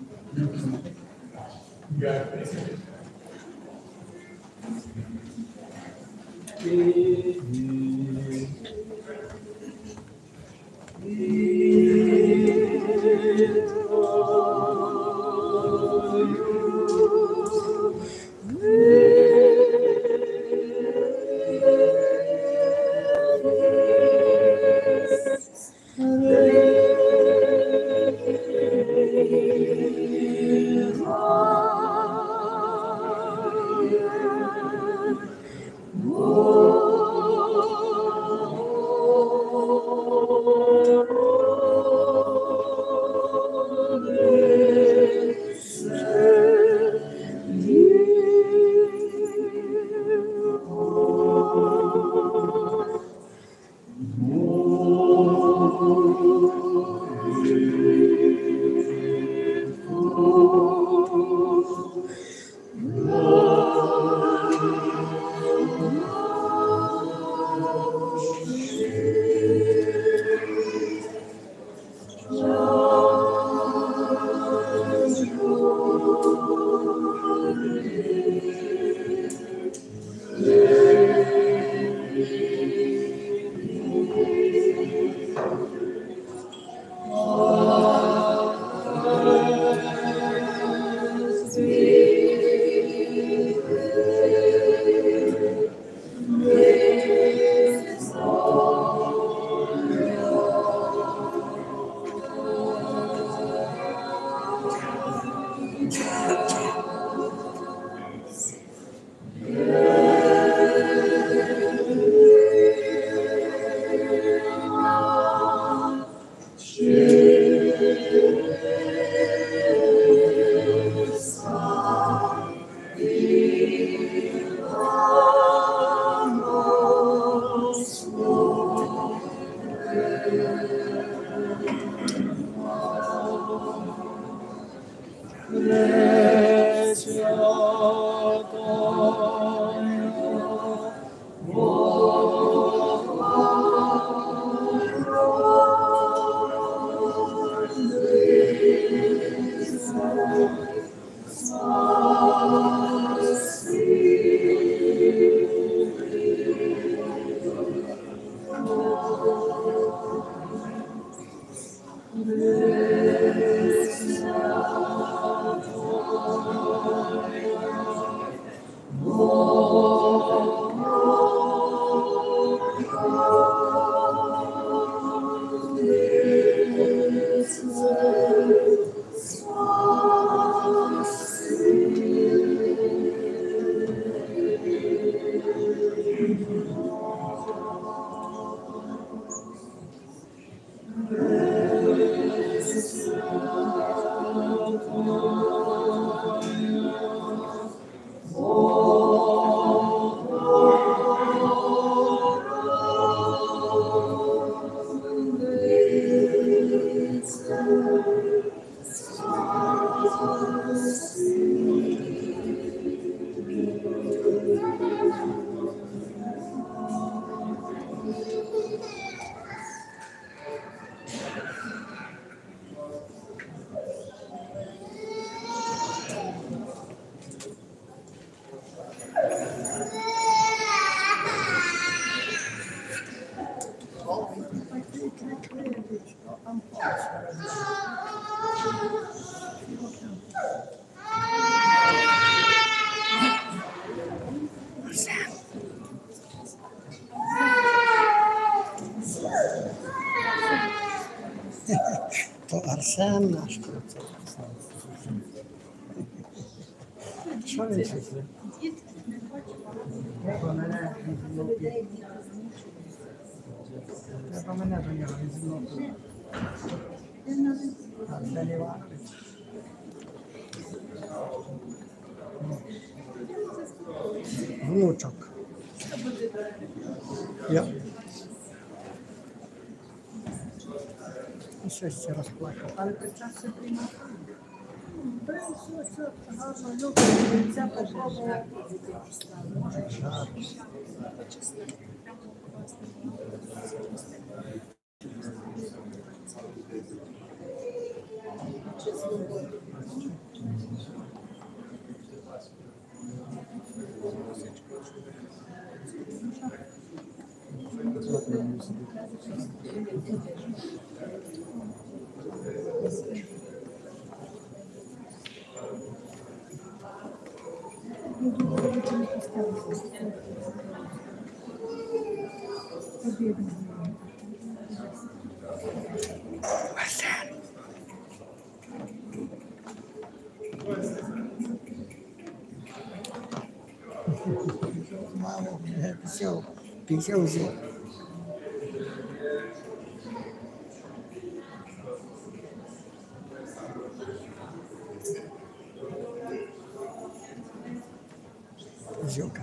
Внучок. Я. Еще все расплакал. Мама, все, писал уже. Зюка. Зюка.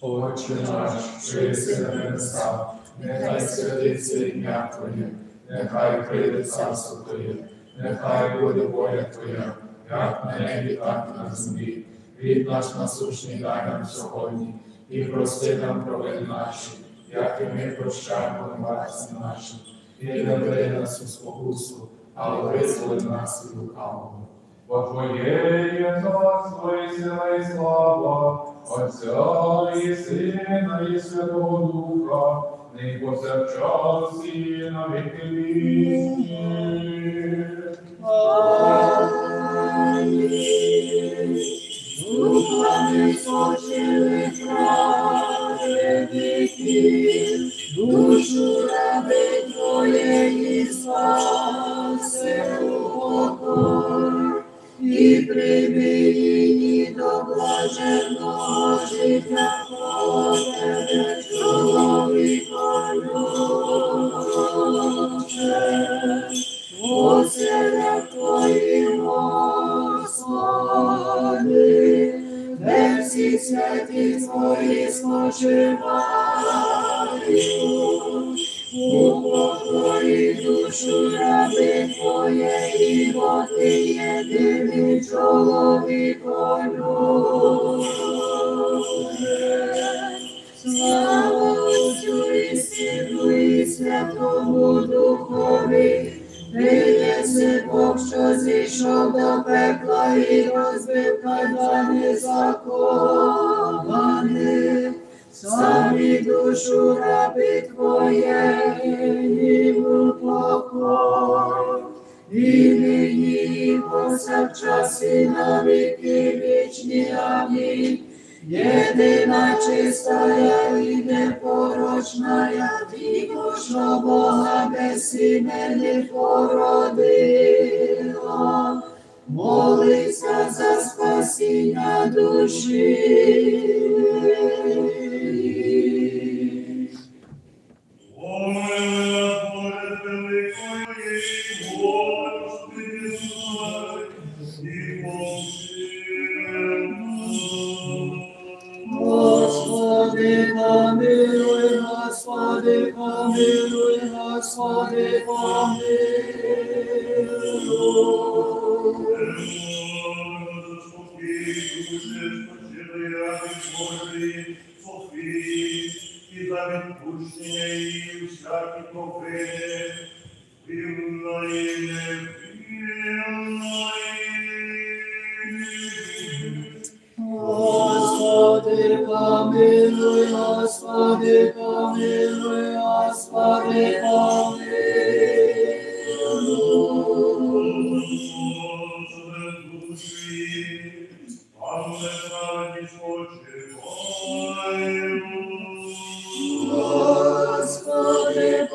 Отче наш, що єси на небесах, нехай святиться ім'я Твоє, нехай прийде царство Твоє, нехай буде воля Твоя, як на небі, так і на землі. Хліб наш насущний дай нам сьогодні, і прости нам провини наші, як і ми прощаємо винуватцям нашим, і не веди нас у спокусу, але визволи нас від лукавого. Бо Твоє є царство і сила і слава, Отця і Сина і Святого Духа, нині повсякчас і на віки вічні. Амінь. Духа височили праведників, душу раби Твоєї спаси упокой. І прийми її до блаженного життя по тебе, чоловіка любе. У серцях твоїх Господи, де всі святі твої спочивають. Упокої душу раби Твоєї, бо Ти єдиний чоловіко любе. Слава Отцю і Сину і Святому Духові, Ти єси Бог, що зійшов до пекла і розбив кайдани закованих. Самі душу раби Твоєї упокой, і нині і повсякчас і на віки вічні. Амінь. Єдина чистая і непорочна, і кожного Бога без імені породила. меня души. Господи, помилуй, Господи, помилуй, Господи, помилуй. Господи, помилуй, Господи, помилуй, Господи, помилуй. Господи, помилуй, Господи, помилуй, Господи, помилуй.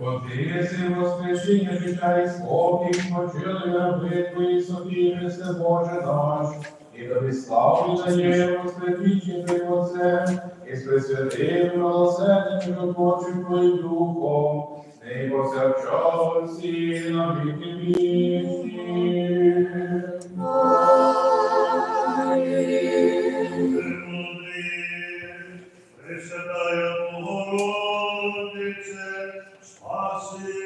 Воскресе, воскресенье, питаясь общих мочелых обретвы, Софии се Боже наш, и да виславлю на ней восхватительный Отце, и с пресвятым милосердием Божьим Твоим Духом, и во всечас и на веки веки. Пресвятая Богородице, спаси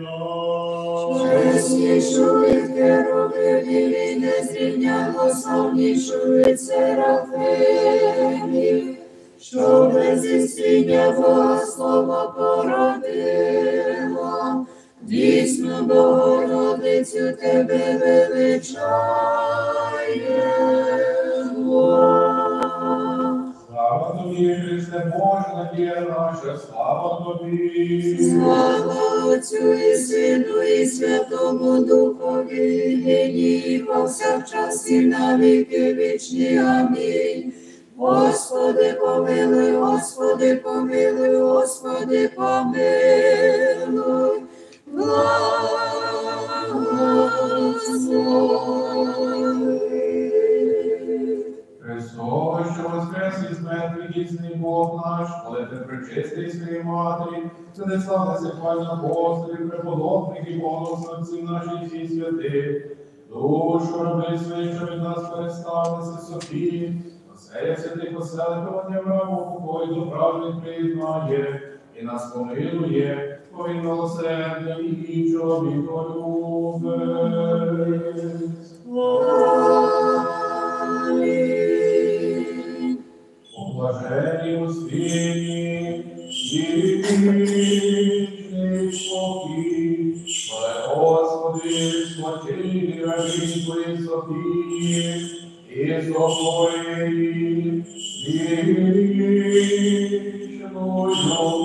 нас. Честнейшую Херувим Невинно зрівняло славнішою Серафимів, що без істинного слова породила, дійсно Богородицю тебе величаємо. Слава Тобі, Христе, Боже, надія наша, слава Тобі. Слава Отцю і Сину і Святому Духові, нині повсякчас і на віки вічні. Амінь. Господи, помилуй, Господи, помилуй, Господи, помилуй. Благослови. Христове, що воскрес із мертвих, дійсний Бог наш, коли ти причистий своїй матері, це не славне сихвальна апостолів, преподобних і богословців наших всіх святих. Душу роби свої, що від нас переставилися Софії, оселя святих оселикування врагу, покої до правних приєднає, і нас помилує, Твоїм милосердям і чоловіколюбець. Блаженні у світі, вічний спокій, але Господи, сплачені раді Твої Софії, і з Тобою вічною славою.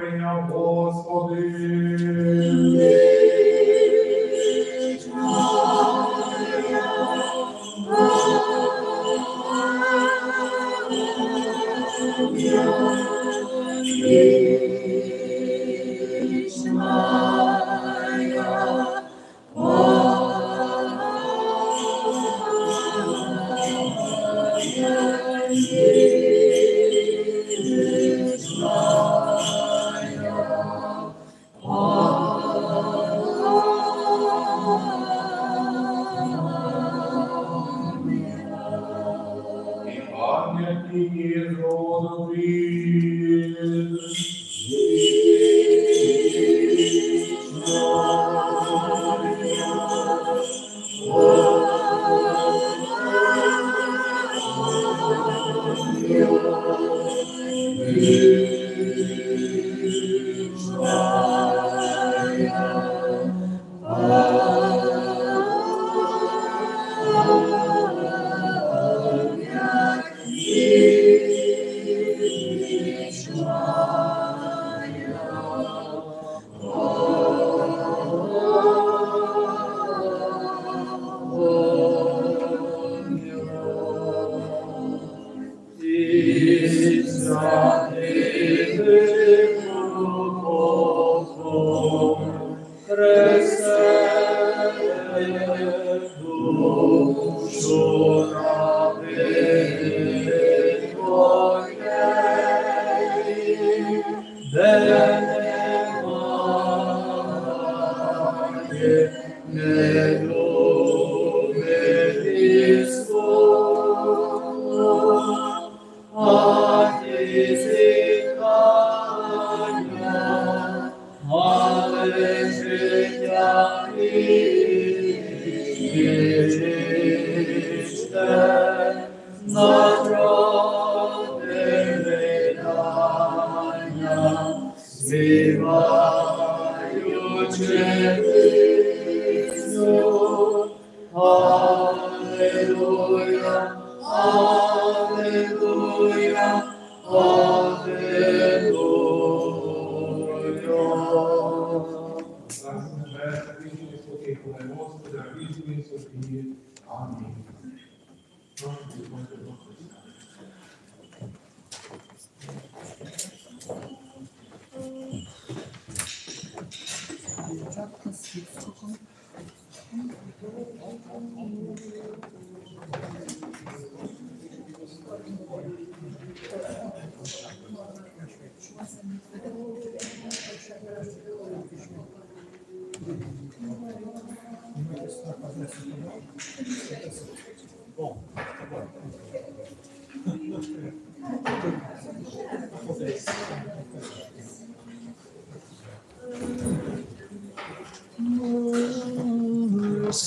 Krishna.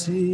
See.